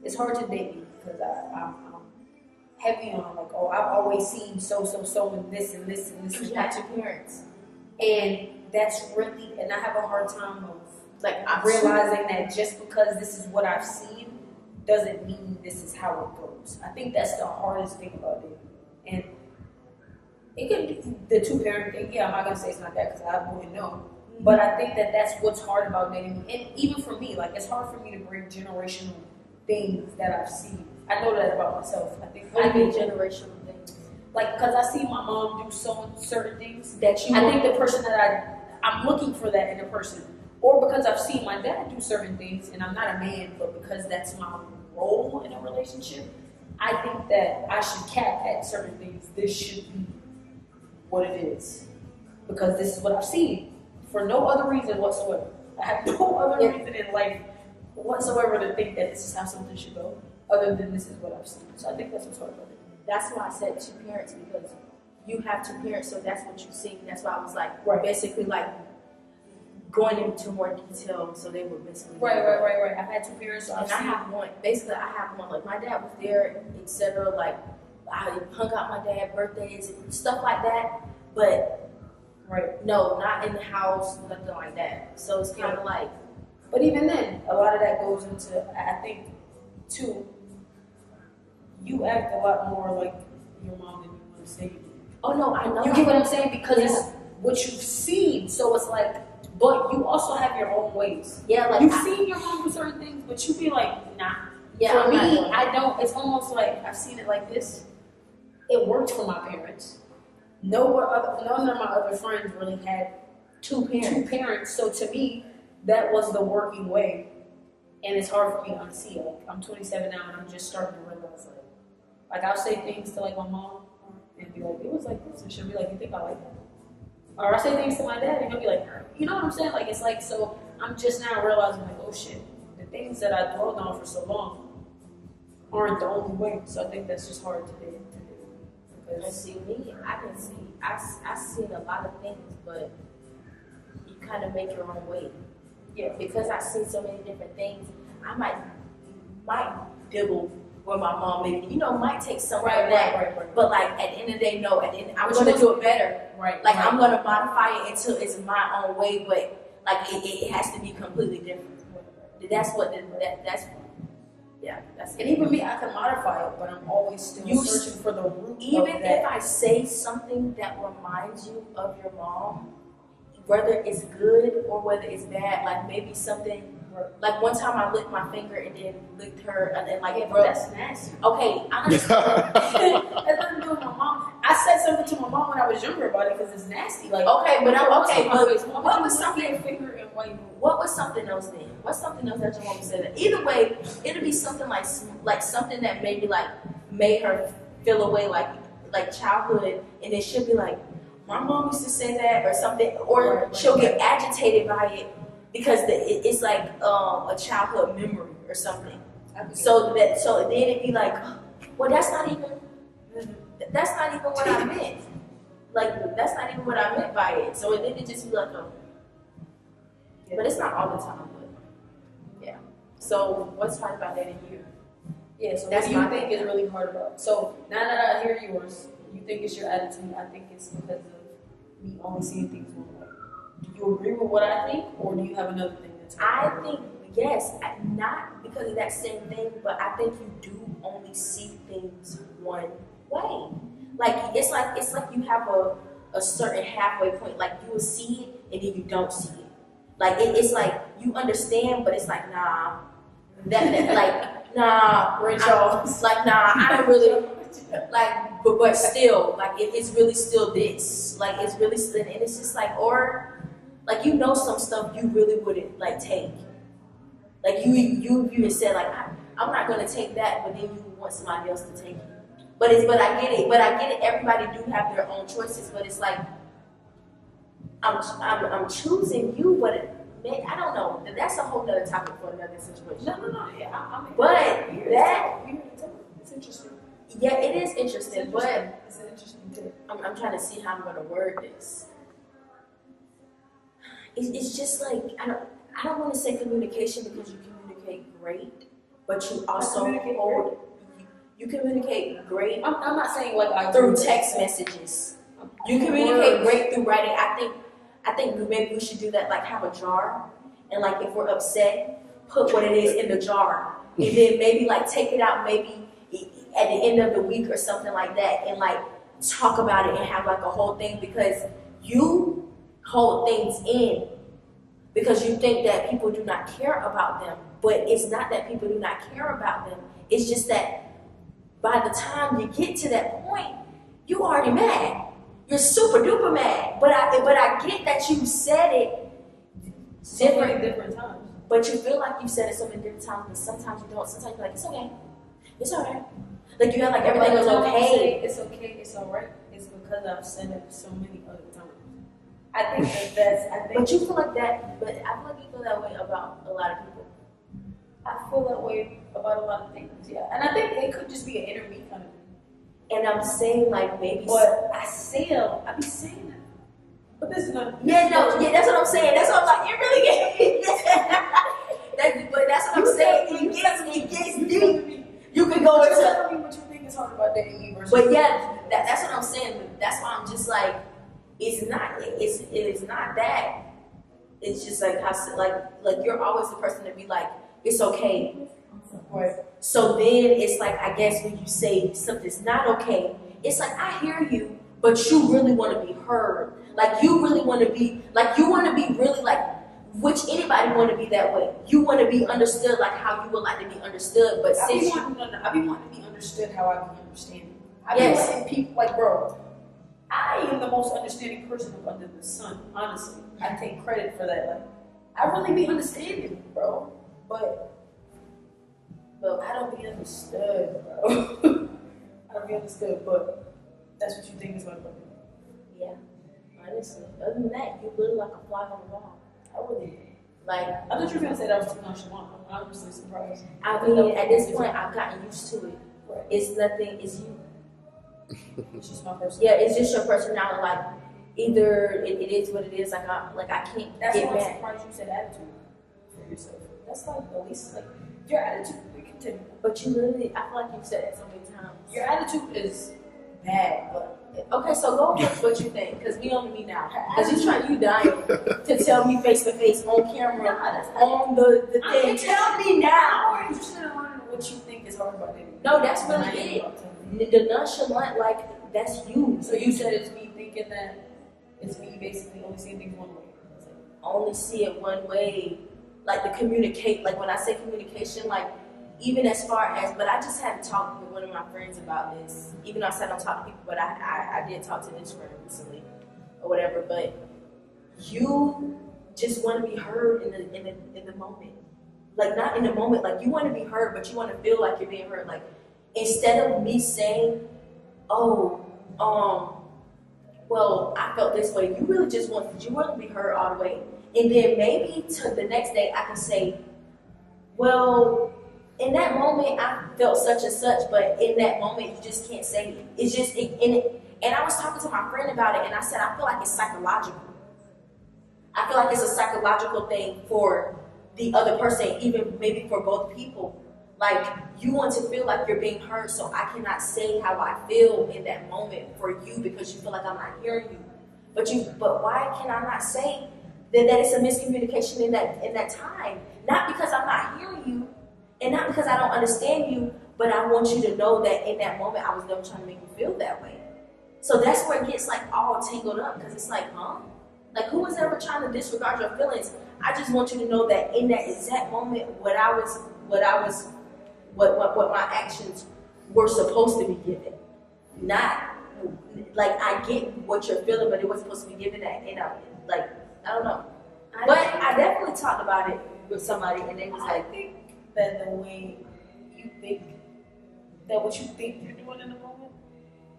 It's hard to date me because I, I'm, I'm heavy on like, oh, I've always seen so, so, so, and this and this and this. Not your parents, and that's really, and I have a hard time of like I'm realizing that just because this is what I've seen doesn't mean this is how it goes. I think that's the hardest thing about it. And it could be the two parent thing. Yeah, I'm not gonna say it's not that because I wouldn't know. But I think that that's what's hard about dating. And even for me, like it's hard for me to break generational things that I've seen. I know that about myself. I think I mean generational things. Like because I see my mom do so certain things that you. I think the person that I I'm looking for that in a person. Or because I've seen my dad do certain things, and I'm not a man, but because that's my role in a relationship, I think that I should cap at certain things. This should be what it is. Because this is what I've seen. For no other reason whatsoever. I have no other yeah. reason in life whatsoever to think that this is how something should go, other than this is what I've seen. So I think that's what's hard about it. That's why I said two parents, because you have two parents, so that's what you see. That's why I was like, right. basically like, going into more detail, so they were basically right, right, right, right. I've had two parents, so and I have one. Basically, I have one. Like my dad was there, et cetera. Like I hung out my dad, birthdays and stuff like that. But right, no, not in the house, nothing like that. So it's kind of yeah. like. But even then, a lot of that goes into. I think, too. You act a lot more like your mom than you want to say you do. Oh no, I know. You get what I'm saying because yeah. it's what you've seen. So it's like. But you also have your own ways. Yeah, like you've I, seen your mom do certain things, but you be like, nah. Yeah, for me, I don't. It's almost like I've seen it like this. It worked for my parents. No other, none of my other friends really had two parents. Two parents. So to me, that was the working way, and it's hard for me to unsee it. Like I'm twenty-seven now, and I'm just starting to realize it. Like I'll say things to like my mom, and be like, it was like this, and she'll be like, you think I like that? Or I say things to my dad, and he'll be like, you know what I'm saying? Like, it's like, so I'm just now realizing, like, oh shit, the things that I dwelled on for so long aren't the only way. So I think that's just hard to do. Because see, me, I can see, I've I seen a lot of things, but you kind of make your own way. Yeah. Because I've seen so many different things, I might, might dibble. Where my mom maybe, you know, might take something right, like that, right, right, right. But like at the end of the day, no, at the end, I'm going to do it better. Right. Like right. I'm going to modify it until it's my own way, but like it, it has to be completely different. That's what, the, that, that's, yeah. That's and it. Even me, I can modify it, but I'm always still you searching s- for the root even of that. If I say something that reminds you of your mom, whether it's good or whether it's bad, like maybe something like one time I licked my finger and then licked her and then like yeah, bro, that's nasty. Okay, I understand. That's nothing to do with my mom. I said something to my mom when I was younger about it because it's nasty. Like okay, but I'm okay. But what, what was something finger and white? What was something else then? What's something else that your mom said? That? Either way, it'll be something like like something that maybe like made her feel away like like childhood, and then she'll be like, my mom used to say that or something, or right, she'll right. get agitated by it. Because the, it, it's like um, a childhood memory or something. So that so then it'd be like, well, that's not even that's not even what I meant. Like that's not even what I meant by it. So then it just be like, oh. Yeah. But it's not all the time. But yeah. So what's hard about that in you? Yeah. So that's what do you think is really hard about? So now that I hear yours, you think it's your attitude. I think it's because of me only seeing things one way. Do you agree with what I think, or do you have another thing that's I think, yes, I, not because of that same thing, but I think you do only see things one way. Like, it's like it's like you have a, a certain halfway point. Like, you will see it, and then you don't see it. Like, it, it's like, you understand, but it's like, nah. That, that like, nah. I, like, nah, I don't really, like, but, but still, like, it, it's really still this. Like, it's really, and it's just like, or, like, you know some stuff you really wouldn't, like, take. Like, you you, you said, like, I, I'm not going to take that, but then you want somebody else to take it. But it's, but I get it, but I get it, everybody do have their own choices, but it's like, I'm, I'm, I'm choosing you, but it, man, I don't know, that's a whole nother topic for another situation. No, no, no, yeah, I, I mean, but weird. that, it's interesting. Yeah, it is interesting, it's interesting. but it's an interesting thing. I'm, I'm trying to see how I'm going to word this. It, it's just like, I don't, I don't want to say communication because you communicate great, but you also hold it. You communicate great. I'm, I'm not saying like I through text messages. You communicate great through writing. I think, I think maybe we should do that. Like have a jar, and like if we're upset, put what it is in the jar, and then maybe like take it out maybe at the end of the week or something like that, and like talk about it and have like a whole thing because you hold things in because you think that people do not care about them, but it's not that people do not care about them. It's just that. By the time you get to that point, you already mad. You're super duper mad. But I, but I get that you said it different, different times. But you feel like you've said it so many different times, but sometimes you don't. Sometimes you're like, it's okay, it's alright. Like you have like everything is okay. It's okay, it's alright. It's because I've said it so many other times. I think that that's. I think. But you feel like that. But I feel like you feel that way about a lot of people. I feel that way about a lot of things, yeah. And I think it could just be an inner me kind of thing. And I'm saying like maybe. But I still, I be saying that. But this is not. Yeah, no, yeah, that's what I'm saying. That's what I'm like. It really gets me. that, but that's what I'm you saying. It gets, it gets deep. You can go into. Tell me what you think is hard about dating me versus. But yeah, that, that's what I'm saying. That's why I'm just like, it's not. It's it is not that. It's just like how like like you're always the person to be like. It's okay. Right. So then it's like, I guess when you say something's not okay, it's like, I hear you, but you really want to be heard. Like you really want to be, like you want to be really like, which anybody want to be that way. You want to be understood like how you would like to be understood. But I since be wanting, you, I be wanting to be understood how I be understanding. I be yes. wanting people like, bro, I am the most understanding person under the sun, honestly. I take credit for that. Like, I really be understanding, bro. But, but I don't be understood, bro. I don't be understood, but that's what you think is like. Yeah, honestly. Other than that, you look like a fly on the wall. I really like. I thought you were gonna say that was too nonchalant. I'm honestly surprised. I mean, at this point, I've gotten used to it. Right. It's nothing. It's you. It's just my personality. Yeah, it's just your personality. Like, either it, it is what it is. Like, I like I can't. That's why I'm surprised you said attitude for yourself. That's like at least like your attitude. We continue, but you literally, I feel like you've said that so many times. Your attitude is bad, but okay. So go with what you think, because we only meet now. Because you trying, you dying to tell me face to face on camera, no, on the the I thing. Tell me now. Or you just learn what you think is hard about it. No, that's really it. it. The nonchalant, like that's you. So you said it's me thinking that it's me basically only seeing things one way. Like, only see it one way. Like the communicate, like when I say communication, like even as far as, but I just had to talk with one of my friends about this. Even though I said I don't talk to people, but I, I, I did talk to this friend recently or whatever. But you just want to be heard in the, in the in the moment, like not in the moment. Like you want to be heard, but you want to feel like you're being heard. Like instead of me saying, "Oh, um, well, I felt this way," you really just want you want to be heard all the way. And then maybe to the next day I can say, well, in that moment I felt such and such, but in that moment you just can't say it. It's just, it, and, it, and I was talking to my friend about it and I said, I feel like it's psychological. I feel like it's a psychological thing for the other person, even maybe for both people. Like, you want to feel like you're being heard, so I cannot say how I feel in that moment for you because you feel like I'm not hearing you. But you, but why can I not say that, that it's a miscommunication in that, in that time? Not because I'm not hearing you, and not because I don't understand you, but I want you to know that in that moment, I was never trying to make you feel that way. So that's where it gets like all tangled up, because it's like, huh? Like, who was ever trying to disregard your feelings? I just want you to know that in that exact moment, what I was, what I was, what what, what my actions were supposed to be given. Not like I get what you're feeling, but it wasn't supposed to be given that. And I, like, I don't know. I but think, I definitely talked about it with somebody, and they was like, I think that the way you think, that what you think you're doing in the moment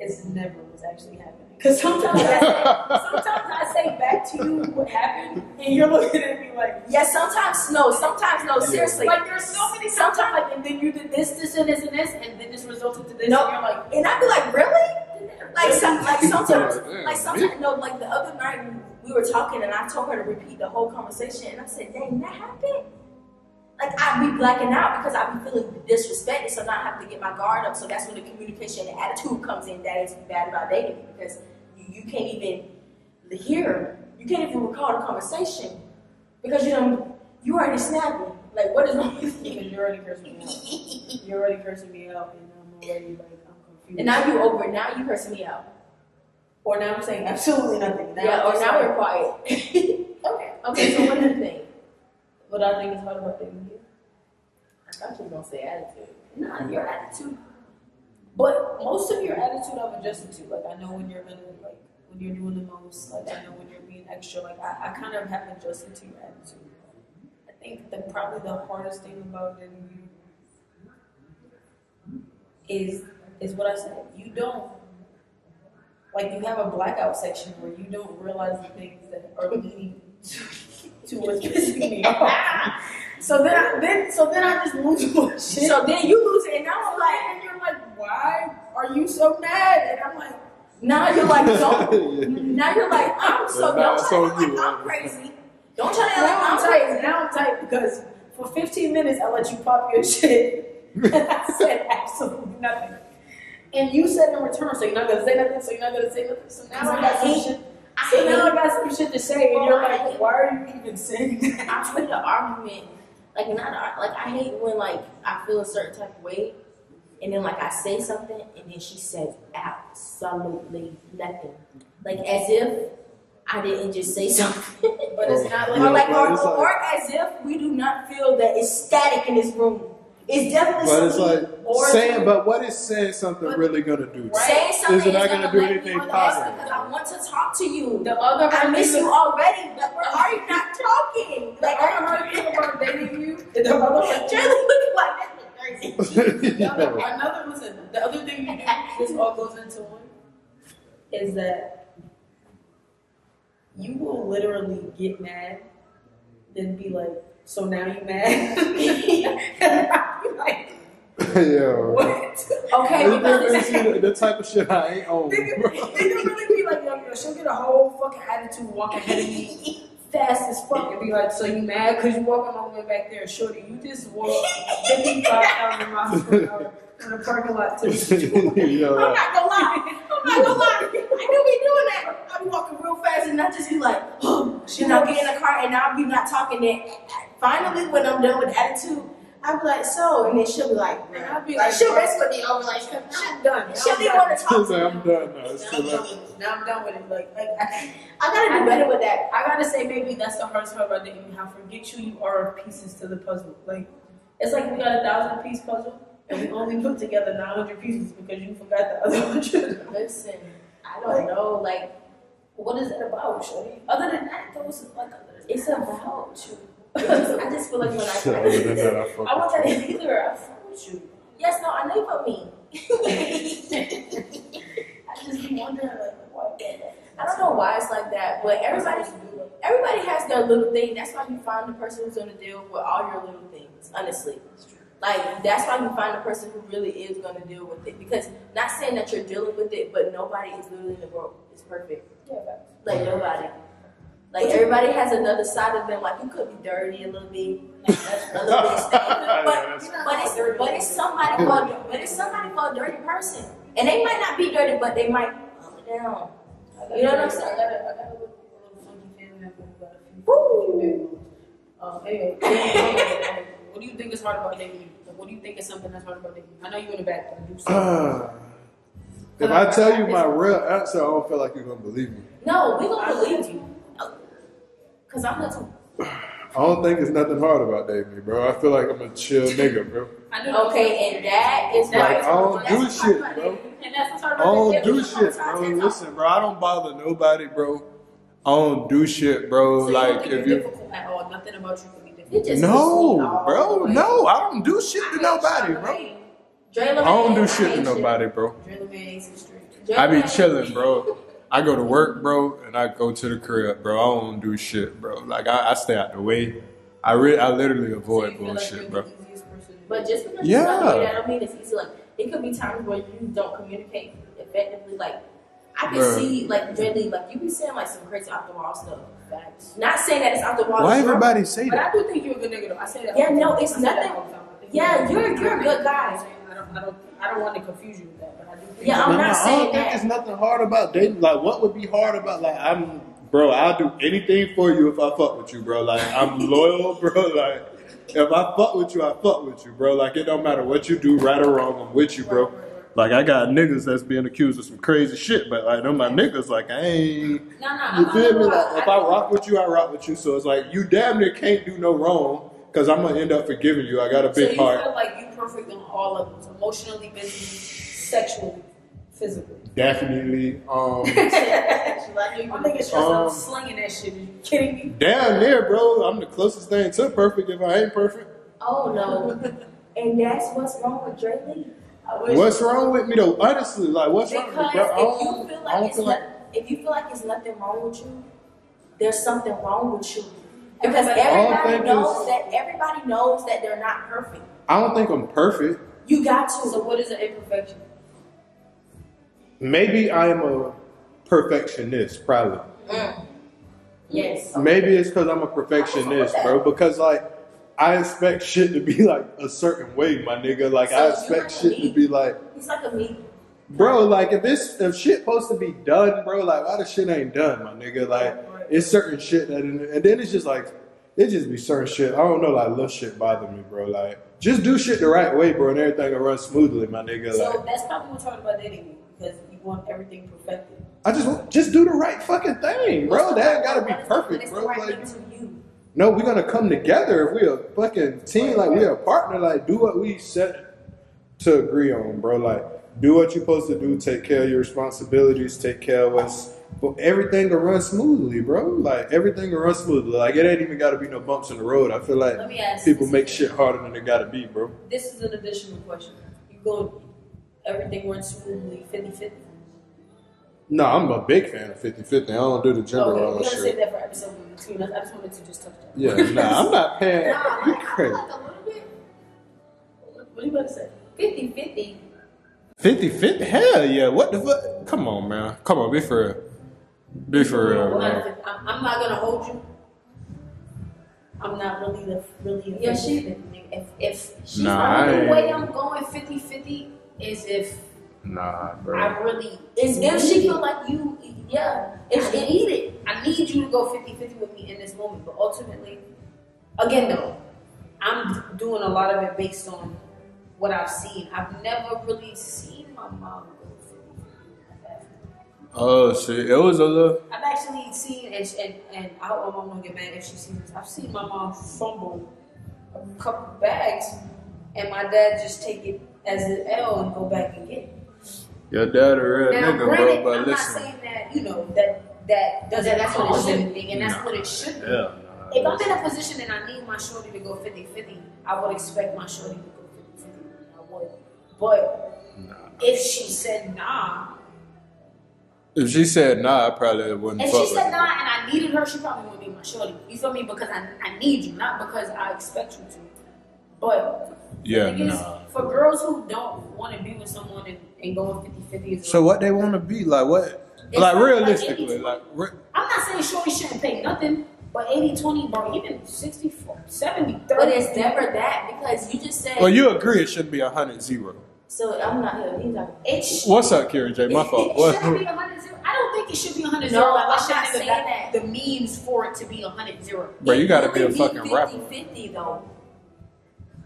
is never what's actually happening. Because sometimes, sometimes I say back to you what happened, and you're looking at me like, yeah, sometimes no, sometimes no, seriously. Like, there's so many sometimes, sometimes like, and then you did this, this, and this, and this, and then this resulted to this, no, and you're like, and I'd be like, really? Like, some, like sometimes, like sometimes, no, like the other night we were talking, and I told her to repeat the whole conversation, and I said, dang, that happened? Like, I'd be blacking out because I'd be feeling disrespected, so now I have to get my guard up. So that's when the communication and attitude comes in that is bad about dating, because you, you can't even hear, you can't even recall the conversation because you don't, you already snapping. Like, what is wrong with you? Because you're already cursing me out. You're already cursing me out, and I'm already like, I'm confused. And now you over, now you cursing me out. Or now I'm saying absolutely nothing. Now yeah, or now we're quiet. Okay. Okay, so what do you think? What I think is hard about dating you? I thought you were gonna say attitude. Nah, your attitude. But most of your attitude I've adjusted to. Like, I know when you're gonna, like, when you're doing the most. Like, I know when you're being extra. Like, I, I kind of have adjusted to your attitude. I think that probably the hardest thing about dating you is is what I said. You don't, like, you have a blackout section where you don't realize the things that are leading to. To what's pissing me off. So then, I, then, so then I just lose my shit. So then you lose it, and now I'm like, and you're like, why are you so mad? And I'm like, now you're like, don't. Now you're like, I'm so don't so like, I'm, like, I'm crazy. Don't try to like I'm crazy. Now I'm tight because for fifteen minutes I let you pop your shit, and I said absolutely nothing, and you said in return, so you're not gonna say nothing. So you're not gonna say nothing. So now I got some shit. So I now I got some shit to say, and you're like, why are you even saying that? I hate the argument, like not like I hate when like I feel a certain type of way, and then like I say something, and then she says absolutely nothing, like as if I didn't just say something. But it's not like, yeah, like, or, it's like or as if we do not feel that it's static in this room. It's definitely but something. It's like or saying, but what is saying something really gonna do? Right? Saying something is, it is not gonna, gonna do anything positive. Because I want to talk to you. The other I miss you already, but we're already not talking. Like I don't heard anything about dating you. The other looking like that's crazy. Yeah. Another, another listen. The other thing you do, this all goes into one, is that you will literally get mad, then be like, so now you mad? And I'll be like, yo, what? Okay, because the type of shit I ain't on. They can really be like, yo, yo, she'll get a whole fucking attitude, walk ahead of me fast as fuck, and be like, so you mad? Because you walking all the way back there, shorty, you just walked fifty-five thousand miles an hour in a parking lot to the yo, I'm not gonna lie. I'm not gonna lie. I do be doing that. I be walking real fast, and I just be like, oh, she not get in the car, and I'll be not talking that. Finally, when I'm done with attitude, I'll be like, so, and then she'll be like, and I'll be like, like she'll wrestle me over, like, I'm done. She'll be want to talk to me. I'm done now. It's now, I'm done with, now I'm done with it. Like, like I, I gotta do I better know. With that. I gotta say, maybe that's the hardest part about dating. How forget you, you are pieces to the puzzle. Like, it's like we got a thousand piece puzzle, and we only put together nine hundred pieces because you forgot the other hundred. Listen, I don't like, know, like, what is it about, Shorty? Other than that, though, it's like, it's about you. I just feel like when I, so I, that, I, I want that to be clear. I fooled you. Yes, no, I know you for me. I just be wondering, like, what? I don't know why it's like that, but everybody, everybody has their little thing. That's why you find the person who's gonna deal with all your little things. Honestly, like that's why you find the person who really is gonna deal with it. Because not saying that you're dealing with it, but nobody is literally in the world is perfect. Yeah, like nobody. Like, everybody has another side of them. Like, you could be dirty a little bit, like, that's a little bit stagnant. But, yeah, but it's dirty. But it's somebody called, but it's somebody called a dirty person, and they might not be dirty, but they might calm it down. You know what I'm saying? I got a little funky fan member, but woo. Um, anyway, what do you think is hard about dating you? Like, what do you think is something that's hard about dating you? I know you're in the back, but you. Uh, if I tell you my real answer, I don't feel like you're gonna believe me. No, we gonna believe you. Cause I'm not too- I don't think there's nothing hard about dating me, bro. I feel like I'm a chill nigga, bro. Okay, and that is like, I don't do shit, bro. I don't do shit, bro. Listen, bro, I don't bother nobody, bro. I don't do shit, bro. So like, you don't think if you're difficult at all, nothing about you can be difficult. Just no, bro, no, I don't do shit to nobody, bro. I don't do shit to nobody, bro. I be chilling, bro. I go to work, bro, and I go to the crib, bro. I don't do shit, bro. Like, I, I stay out the way. I re- I literally avoid so bullshit, like bro. But just because yeah. you're not the way, I don't mean it's easy. Like, it could be times where you don't communicate effectively. Like, I can bro. see, like, Dreadly, like, you be saying, like, some crazy off-the-wall stuff. Like, not saying that it's off-the-wall Why stuff. Why everybody say but that? But I do think you're a good nigga, though. I say that. Yeah, no, it's nothing. Yeah, you're, you're a good guy. I don't, I don't, I don't want to confuse you with that, but I do think. Yeah, I'm not saying that. I don't think there's nothing hard about dating. Like, what would be hard about, like, I'm, bro, I'll do anything for you if I fuck with you, bro. Like, I'm loyal, bro. Like, if I fuck with you, I fuck with you, bro. Like, it don't matter what you do, right or wrong, I'm with you, bro. Like, I got niggas that's being accused of some crazy shit, but, like, them my niggas, like, I ain't. No, no, you feel me? Like, if I rock with you, I rock with you. So it's like, you damn near can't do no wrong. Because I'm going to end up forgiving you. I got a big heart. So you heart. feel like you're perfect on all levels. Emotionally, busy, sexually, physically. Definitely. Um, I think it's just um, slinging that shit. Are you kidding me? Damn near, bro. I'm the closest thing to perfect if I ain't perfect. Oh, no. And that's what's wrong with Dre Lee. What's wrong with me, though? Honestly, like, what's because wrong with me? Because if you feel like it's feel like, like, if you feel like there's nothing wrong with you, there's something wrong with you. Because everybody knows that everybody knows that they're not perfect. I don't think I'm perfect. You got to. So what is an imperfection? Maybe I am a perfectionist, probably. Mm. Yes. Maybe okay. It's because I'm a perfectionist, bro. Because like I expect shit to be like a certain way, my nigga. Like so I expect shit to be like. He's like a me. Bro, like if this if shit supposed to be done, bro, like why the shit ain't done, my nigga? Like. It's certain shit that, and then it's just like, it just be certain shit. I don't know, like, little shit bother me, bro. Like, just do shit the right way, bro, and everything will run smoothly, my nigga. So like, that's probably what we're talking about dating, because you want everything perfected. I just want, just do the right fucking thing, bro. That gotta be perfect, bro. Like, no, we're gonna come together if we're a fucking team, like, we're a partner. Like, do what we set to agree on, bro. Like, do what you're supposed to do. Take care of your responsibilities. Take care of what's. But everything will run smoothly, bro. Like, everything will run smoothly. Like, it ain't even got to be no bumps in the road. I feel like people make shit harder than it got to be, bro. This is an additional question. You go, everything runs smoothly, fifty-fifty? No, I'm a big fan of fifty-fifty. I don't do the gender okay, roles. We're going to save that for episode one between us. I just wanted to just touch that. Yeah, nah, I'm not paying. Nah, you crazy. Like a little bit. What are you about to say? fifty-fifty? fifty-fifty? Hell yeah. What the fuck? Come on, man. Come on, be for real. Be for real, bro. I'm not gonna hold you. I'm not really the really. Yeah, she. If if she's nah, not the way I'm going, fifty-fifty is if. Nah, bro. I really. It's if she feel like you. Yeah, if it eat it. I need you to go fifty-fifty with me in this moment, but ultimately, again though, I'm doing a lot of it based on what I've seen. I've never really seen my mom. Oh shit! It was a little. I've actually seen, and and, and I hope my mom won't get mad if she sees this. I've seen my mom fumble a couple bags, and my dad just take it as an L and go back and get it. Your dad a real now, nigga, granted, bro. But I'm listen, I'm not saying that you know that that doesn't. That's what it should be, and that's nah, what it should be. Yeah, nah, if I'm in a position and I need my shorty to go fifty-fifty, I would expect my shorty to go fifty-fifty. I would, but nah. If she said nah. If she said nah, I probably wouldn't fuck with her. If she said nah and I needed her, she probably wouldn't be my shorty. You feel me? Because I I need you, not because I expect you to. But yeah, nah. For girls who don't want to be with someone and, and going fifty-fifty. So what they want to be, like what? Like realistically, like. I'm not saying sure you shouldn't pay nothing, but eighty twenty, bro, even sixty, seventy, thirty. But it's never that, because you just said. Well, you agree it shouldn't be one hundred zero. So I'm not here. He's not, it should, What's up, Kira J? My fault. It shouldn't be one hundred zero. I don't think it should be one hundred zero. No, like, I'm not saying the, that. The means for it to be one hundred zero. Bro, you got to really be a fucking fifty, rapper. fifty, though.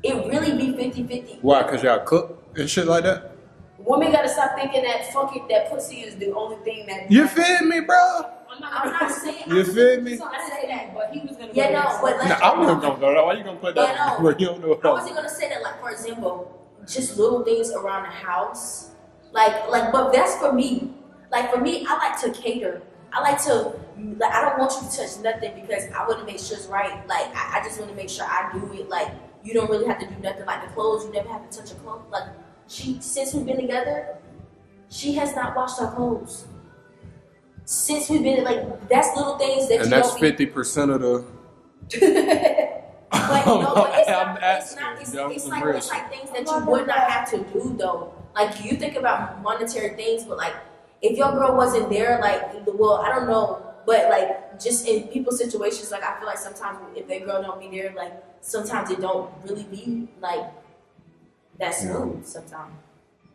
It really be fifty fifty. Why? Because y'all cook and shit like that? Women got to stop thinking that fucking that pussy is the only thing that. You feel me, bro? I'm not, I'm not saying. You feel me? So I say that, but he was going to yeah, no, but like. Nah, I wasn't going to go there. Why you going to put that yeah, no, where you don't know what I wasn't going to say that, like, for example, just little things around the house. Like, like, but that's for me. Like, for me, I like to cater. I like to, like, I don't want you to touch nothing because I want to make sure it's right. Like, I, I just want to make sure I do it. Like, you don't really have to do nothing like the clothes. You never have to touch a clothes. Like, she, since we've been together, she has not washed her clothes. Since we've been, like, that's little things that and you that's don't fifty percent of the. But no, but it's not. It's, not, it's, it's like it's like things that you would not have to do though. Like you think about monetary things, but like if your girl wasn't there, like well, I don't know, but like just in people's situations, like I feel like sometimes if their girl don't be there, like sometimes it don't really be like that smooth. Yeah. Sometimes,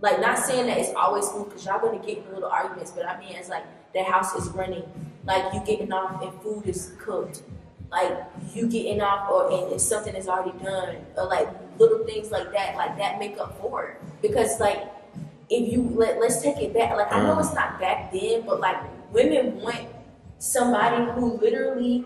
like not saying that it's always smooth because y'all gonna get in little arguments, but I mean it's like. The house is running, like you getting off and food is cooked, like you getting off or and, and something is already done, or like little things like that, like that make up for it. Because like if you let let's take it back, like I know it's not back then, but like women want somebody who literally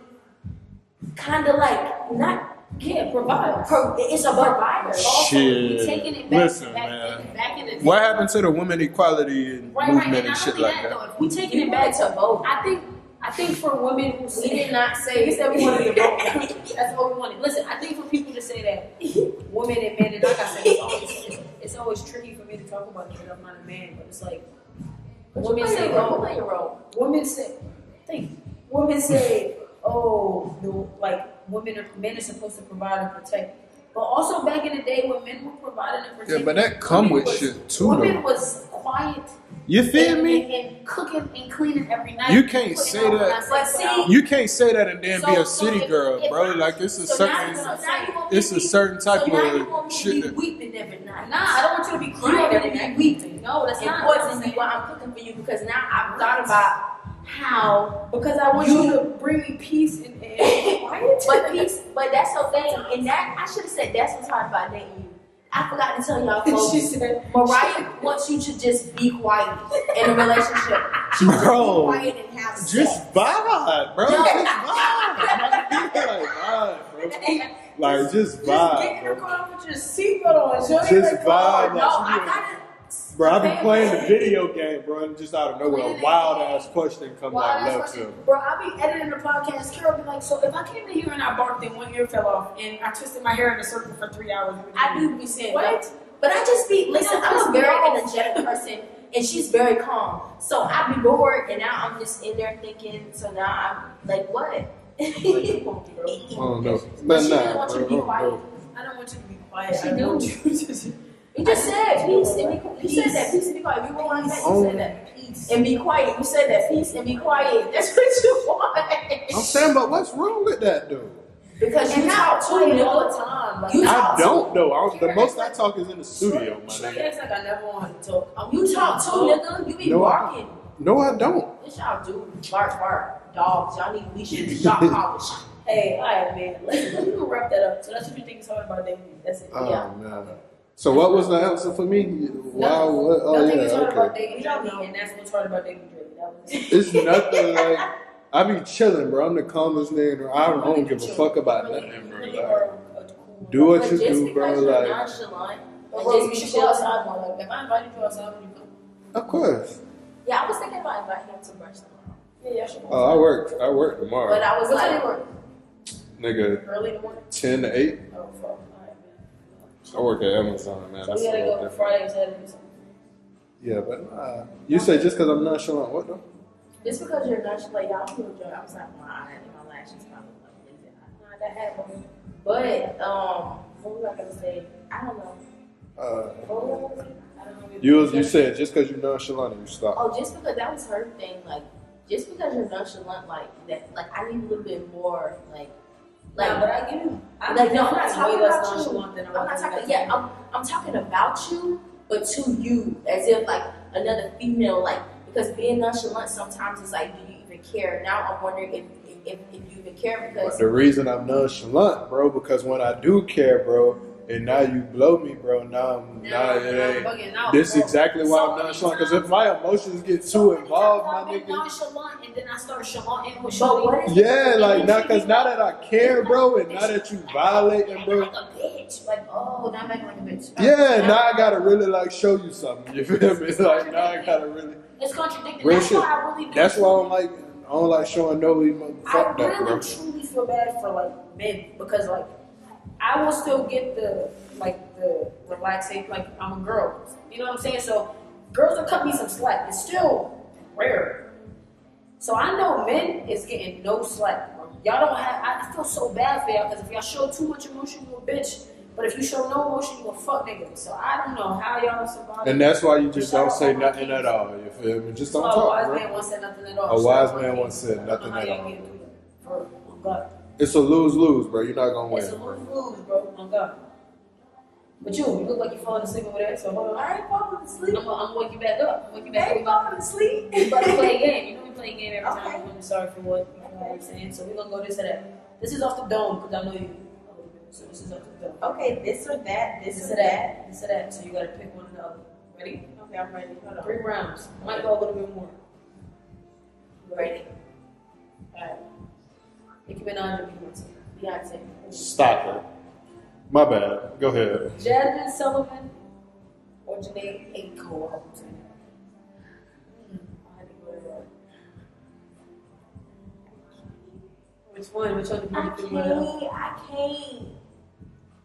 kind of like not. Yeah, provider. It's a provider. Shit. Also, taking it back, Listen, back, man. Back in the what happened to the women equality and right, movement right, and, and shit like that? Though, if we taking it back to both. I think. I think for women who we did not say we said we wanted to vote. That's what we wanted. Listen, I think for people to say that women and men, and like I said, it's always, it's always tricky for me to talk about it because I'm not a man, but it's like women say, "Oh, play your role." Women say, "Thank you." Women say, "Oh, the, like." Women are, men are supposed to provide and protect, but also back in the day when men were providing and protecting, yeah, but that come with was, shit too. Women though. was quiet. You feel and, me? And, and cooking and cleaning every night. You can't say that. But see, you can't say that and then so, be a so city if, girl, if, bro. If, like it's a so certain, now, so now it's a certain type so of shit. That, weeping every night. Nah, I don't want you to be crying every night. Weeping. No, that's it not. Wasn't me why I'm cooking for you because now I've thought about. How? Because I want you, you to bring me peace and, and quiet. But peace, but that's her thing. And that I should have said that's what's hard about dating you. I forgot to tell y'all folks. She said, Mariah wants you to just be quiet in a relationship. She bro, be quiet and have sex. Just vibe, bro. No. Just vibe. Like vibe, bro. Like just vibe. Just get in the car with your seatbelt on. Just, just vibe. Like, no, I gotta. Bro, I've been playing the video game, bro, and just out of nowhere, a wild ass question comes out of left field. Bro, I'll be editing the podcast. Carol be like, so if I came in here and I barked and one ear fell off and I twisted my hair in a circle for three hours, I do be saying what? But I just be, listen, I'm a very energetic person and she's very calm. So I be bored and now I'm just in there thinking, so now I'm like, what? I don't know. But she really wants you to be quiet. I don't want you to be quiet. She don't. You just said peace and be quiet. You said that peace and be quiet. We want that. You said that peace and be quiet. You said that peace and be quiet. That's what you want. I'm saying, but what's wrong with that, though? Because you talk to me all the time. I don't know. The most I talk is in the studio, my nigga. It's like I never want to talk. You talk too, nigga. You be barking. No, I don't. This y'all do bark, bark, dogs. Y'all need leashes, dog collars. Hey, all right, man. Let's we wrap that up. So that's what you think is hard about dating. That's it. Oh man. So what was the answer for me? Wow, what? Oh yeah, okay. And that's what's hard about dating. It's nothing like I be chilling, bro. I'm the calmest nigga. I don't, I don't give a fuck about nothing, bro. Like, do what you do, bro. Like, you should go outside more. Like, if I invited you outside, would you come? Of course. Yeah, I was thinking about inviting him to brunch tomorrow. Yeah, yeah, sure. Oh, I work. I work tomorrow. But I was like, nigga, early in the morning, ten to eight. Oh fuck. I work at Amazon, man. So we gotta go for Friday or Saturday or something. Yeah, but uh, you say just because I'm nonchalant, what though? Just because you're nonchalant, y'all pulled your outside my eye and my lashes probably like lazy. Nah, that happened. But um, what was I gonna say? I don't know. Uh, oh, I don't know. You you said just because you're nonchalant, you stop. Oh, just because that was her thing, like just because you're nonchalant like that, like I need a little bit more, like, like. Yeah, but I give you. I'm like, no, I'm not talking about you. I'm, I'm not talking. Yeah, I'm. I'm talking about you, but to you, as if like another female, like, because being nonchalant sometimes is like, do you even care? Now I'm wondering if if, if you even care because. But the reason I'm nonchalant, bro, because when I do care, bro. And now you blow me, bro. Now I'm now, nah, it ain't. Out, this is exactly why so I'm nonchalant. Because if my emotions get so too involved, my nigga. Nonchalant, and then I start chalanting with you. Yeah, like now, because now that I care, bro, and now that you violating, bro. Like a bitch, like oh, now I'm acting like a bitch. Yeah, now I gotta really like show you something. You feel me? It's like now I gotta really. It's contradicting. That's why I really. That's why I don't like. I don't like showing no emotion. I really truly feel bad for like men because like. I will still get the, like, the relaxing, like, I'm a girl. You know what I'm saying? So, girls will cut me some slack. It's still rare. So, I know men is getting no slack. Y'all don't have, I feel so bad for y'all, because if y'all show too much emotion, you a bitch. But if you show no emotion, you a fuck nigga. So, I don't know how y'all survive. And that's why you just don't say nothing at all. You feel me? Just don't talk, bro. A wise man won't say nothing at all. A wise man won't say nothing at all. God. It's a lose-lose, bro. You're not going to win. It's a lose-lose, bro. Oh, God. But you, you look like you're falling asleep over there. So, hold on. I ain't falling asleep. I'm going to wake you back up. I'm going to wake you back up. I ain't falling asleep. We're about to play a game. You know we play a game every okay. time. I'm sorry for what, you know what I'm saying. So, we're going to go this or that. This is off the dome, because I know you. So, this is off the dome. Okay, this or that, this, this or that, that, this or that. So, you got to pick one or the other. Ready? Okay, I'm ready. Hold on. Three rounds. I might go a little bit more. Ready? All right. Nicki Minaj or Beyonce? Beyonce. Stop it. My bad. Go ahead. Jasmine Sullivan or Jhené Aiko? I hope so. I had to go to that. Which one? Which one? I can't. I can't.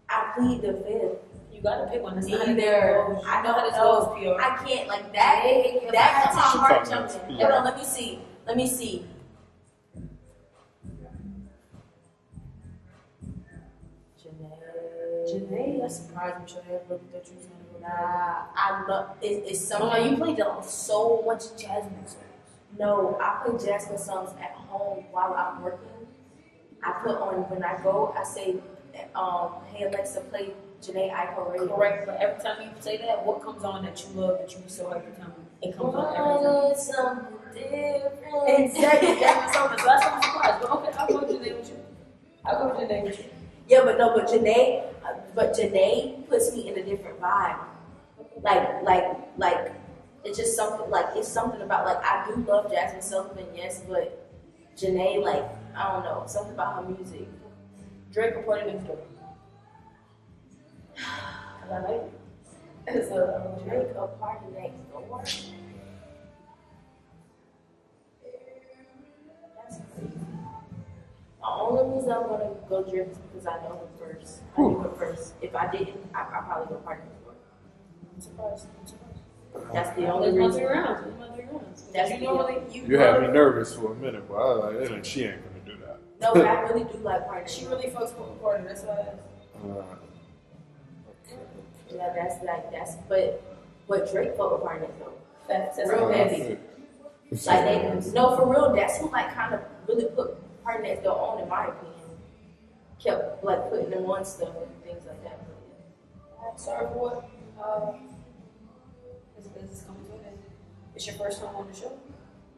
I plead the fifth. You gotta pick one. That's not either. I know how this goes, P R. I can't. Like that. That that's my heart jumping. Hold on. Let me see. Let me see. Jhené, that's surprising. Jhené, look that you was gonna go. Nah, I love it. It's something. Mm-hmm. You played so much Jasmine songs. No, I play Jasmine songs at home while I'm working. I put on when I go. I say, um, "Hey Alexa, play Jhené Aiko Radio." Correct. But every time you say that, what comes on that you love that you so every time it comes on every time? Something different. Exactly. That's something. So that's not surprised. But okay, I'll go with Jhené with you. I'll go with Jhené with you. Yeah, but no, but Jhené, but Jhené puts me in a different vibe. Like, like, like, it's just something. Like, it's something about like I do love Jasmine Sullivan, yes, but Jhené, like, I don't know, something about her music. Drake or PartyNextDoor? Cause I like it. So Drake or PartyNextDoor? That's crazy. The only reason I'm gonna go Drake is because I know him first. I knew him first. If I didn't, I I'd probably go PartyNextDoor. I'm surprised. I'm surprised. That's the only reason. Three rounds. Three rounds. That's you normally you. You had me nervous for a minute, but I was like, hey, she ain't gonna do that. No, but I really do like PartyNextDoor. She really fucks with Party. That's why. I uh, okay. Yeah, that's like that's but what Drake fuck with PartyNextDoor. That's that's real heavy. Like they no for real. That's who like kind of really put. That's their own, in my opinion, kept like putting them on stuff and things like that. I'm sorry for what? Uh, this business is coming to an end. It's your first time on the show?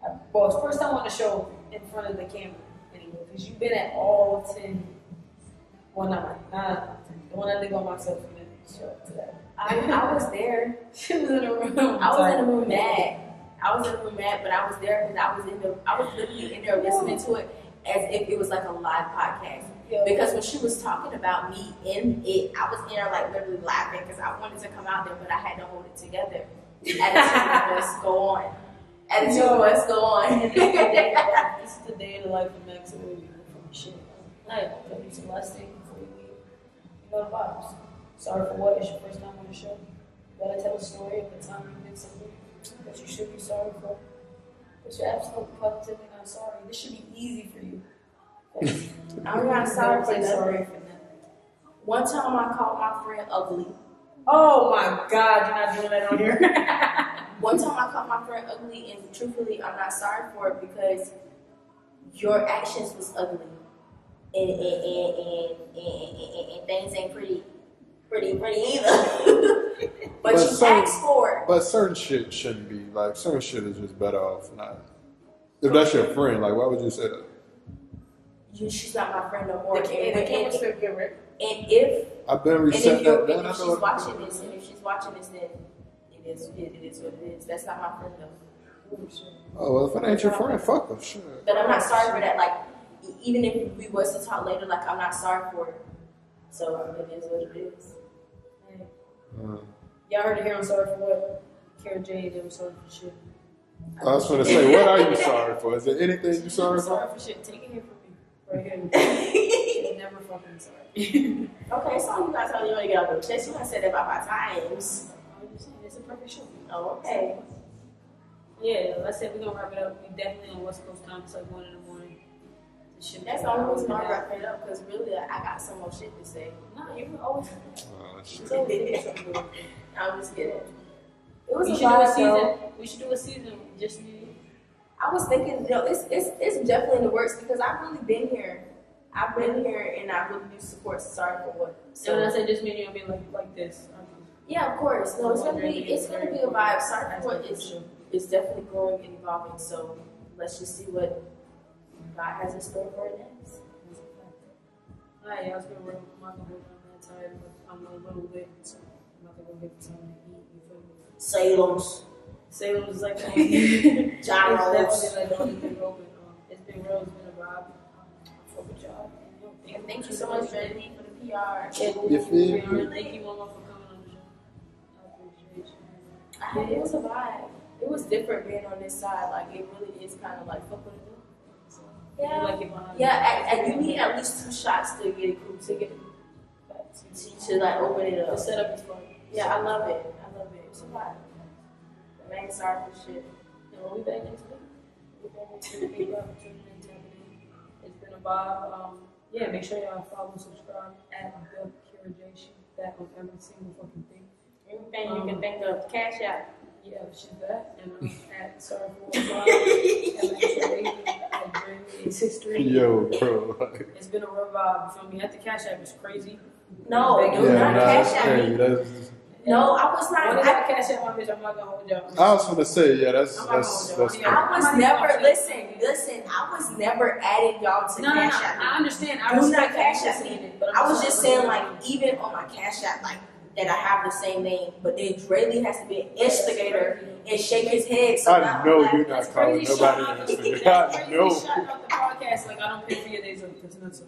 I, well, it's first time on the show in front of the camera anyway, because you've been at all ten. Well, not nine. The one I think on myself from the show today. I, I was there. She was in the room. I was in the room mad. I was in the room mad, but I was there because I was in the. I was literally in there listening to it. As if it was like a live podcast. Yeah. Because when she was talking about me in it, I was in there like literally laughing because I wanted to come out there, but I had to hold it together. Attitude must go on. Attitude no. must go on. This is the day of the life of Mexico. We're going from shit. Like, I'm going to do some last thing before we leave. You know the vibes. Sorry for what? It's your first time on the show. You gotta tell a story of the time you did something that you should be sorry for. But you're absolutely positively not sorry. This should be easy for you. I'm not sorry for nothing. One time I called my friend ugly. Oh my God, you're not doing that on here. one time I called my friend ugly, and truthfully, I'm not sorry for it because your actions was ugly, and and and and, and, and, and, and things ain't pretty, pretty, pretty either. but, but you certain, asked for it. But certain shit shouldn't be like certain shit is just better off not. If that's your friend, like why would you say that? You, she's not my friend no more. The kid, and, the kid was and, and, and if I've been reset that, then I know. If she's watching this, and if she's watching this, then. It is, it, it is what it is. That's not my friend, though. Ooh, sure. Oh, well, if it ain't your friend, fuck them. Sure. But I'm not sorry for that. Like, even if we was to talk later, like, I'm not sorry for it. So, it is what it is. Right. Mm. Y'all heard it here on Sorry for What? Kira J did them sorry for shit. I, I was going to say, what are you sorry for? Is there anything you sorry for? Sorry for shit. Take it here from me. Right here. She's never fucking sorry. Okay, so you guys tell you want to get out of the chest. You guys said that about my times. It's a perfect show. Oh, okay. Yeah, let's say we're gonna wrap it up. We definitely on West Coast time, it's like one in the morning. That's the only reason I wrap it up because really I got some more shit to say. No, you can always. Oh, shit. So I'm just kidding. It was we a should do a season. Though. We should do a season just me. I was thinking, you know, it's it's it's definitely in the works because I've really been here. I've been here and I really do support Sorry for What. So when I said just me, you'll be like like this. Yeah, of course. No, it's gonna be it's gonna be a vibe. Sorry for What is is definitely growing and evolving. So let's just see what God has in store for it next. Alright, y'all, it's been real. Michael B. Jordan, I'm a little bit. So I'm not gonna get something to eat. You feel me? Salem's. Salem's is like the only. John Rollins. It's definitely like the only thing open. It's been real. It's been a vibe. Fuck with y'all. And thank you so much, Jhené, for the P R. And thank you, Mama, for. I, it was a vibe. It was different being on this side. Like it really is kind of like fuck what it do. So, yeah. Like it yeah. And you need at least two shots to get it cool to get to, to like open it up. The setup is fun. Yeah, so, I love it. I love it. It's a vibe. But I ain't sorry for shit. And we'll be back next week. We'll be back next week. Thank y'all for tuning in, tuning in. It's been a vibe. Um, yeah, make sure y'all follow, subscribe, at the Kira J. She's back on every single fucking thing. Anything you um, can think of, cash out. Yeah, she's that. And I'm um, at Sorry for What. It's history. Yo, bro. Like, it's been a real vibe. You feel me? At the cash app is crazy. No, it was yeah, not nah, cash app. No, I was not. I had cash app on bitch. I'm not gonna hold y'all. I was gonna say yeah. That's I'm that's. that's, that's yeah, I was I'm never listen. Listen, I was never adding y'all to no, cash app. No, no, I understand. I was not cash app needed. But I was just saying like even on my cash app like. That I have the same name, but then Dre has to be an instigator and shake his head. So I know like, you're not calling nobody an instigator. I know. Let me shout out the podcast like I don't pay for your days off. That's not so.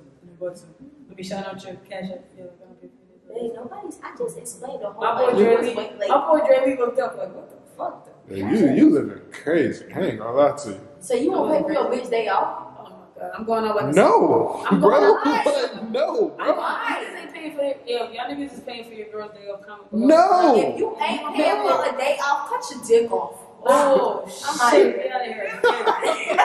Let me shout out your cash app. Yeah, like, I don't pay for your days off. Hey, nobody's. I just explained the whole. My boy Dre, my boy Dre looked up like what the fuck. The yeah, you you living crazy. I ain't gonna lie to you. So you won't pay for your bitch day off? I'm going out like no, I'm going bro, out. No, bro. I niggas ain't paying for it. Yo, y'all niggas is paying for your girl's day off. Comment below. No, like, if you ain't paying for a day off, cut your dick off. Oh, shit. I'm out of here. Get out of here.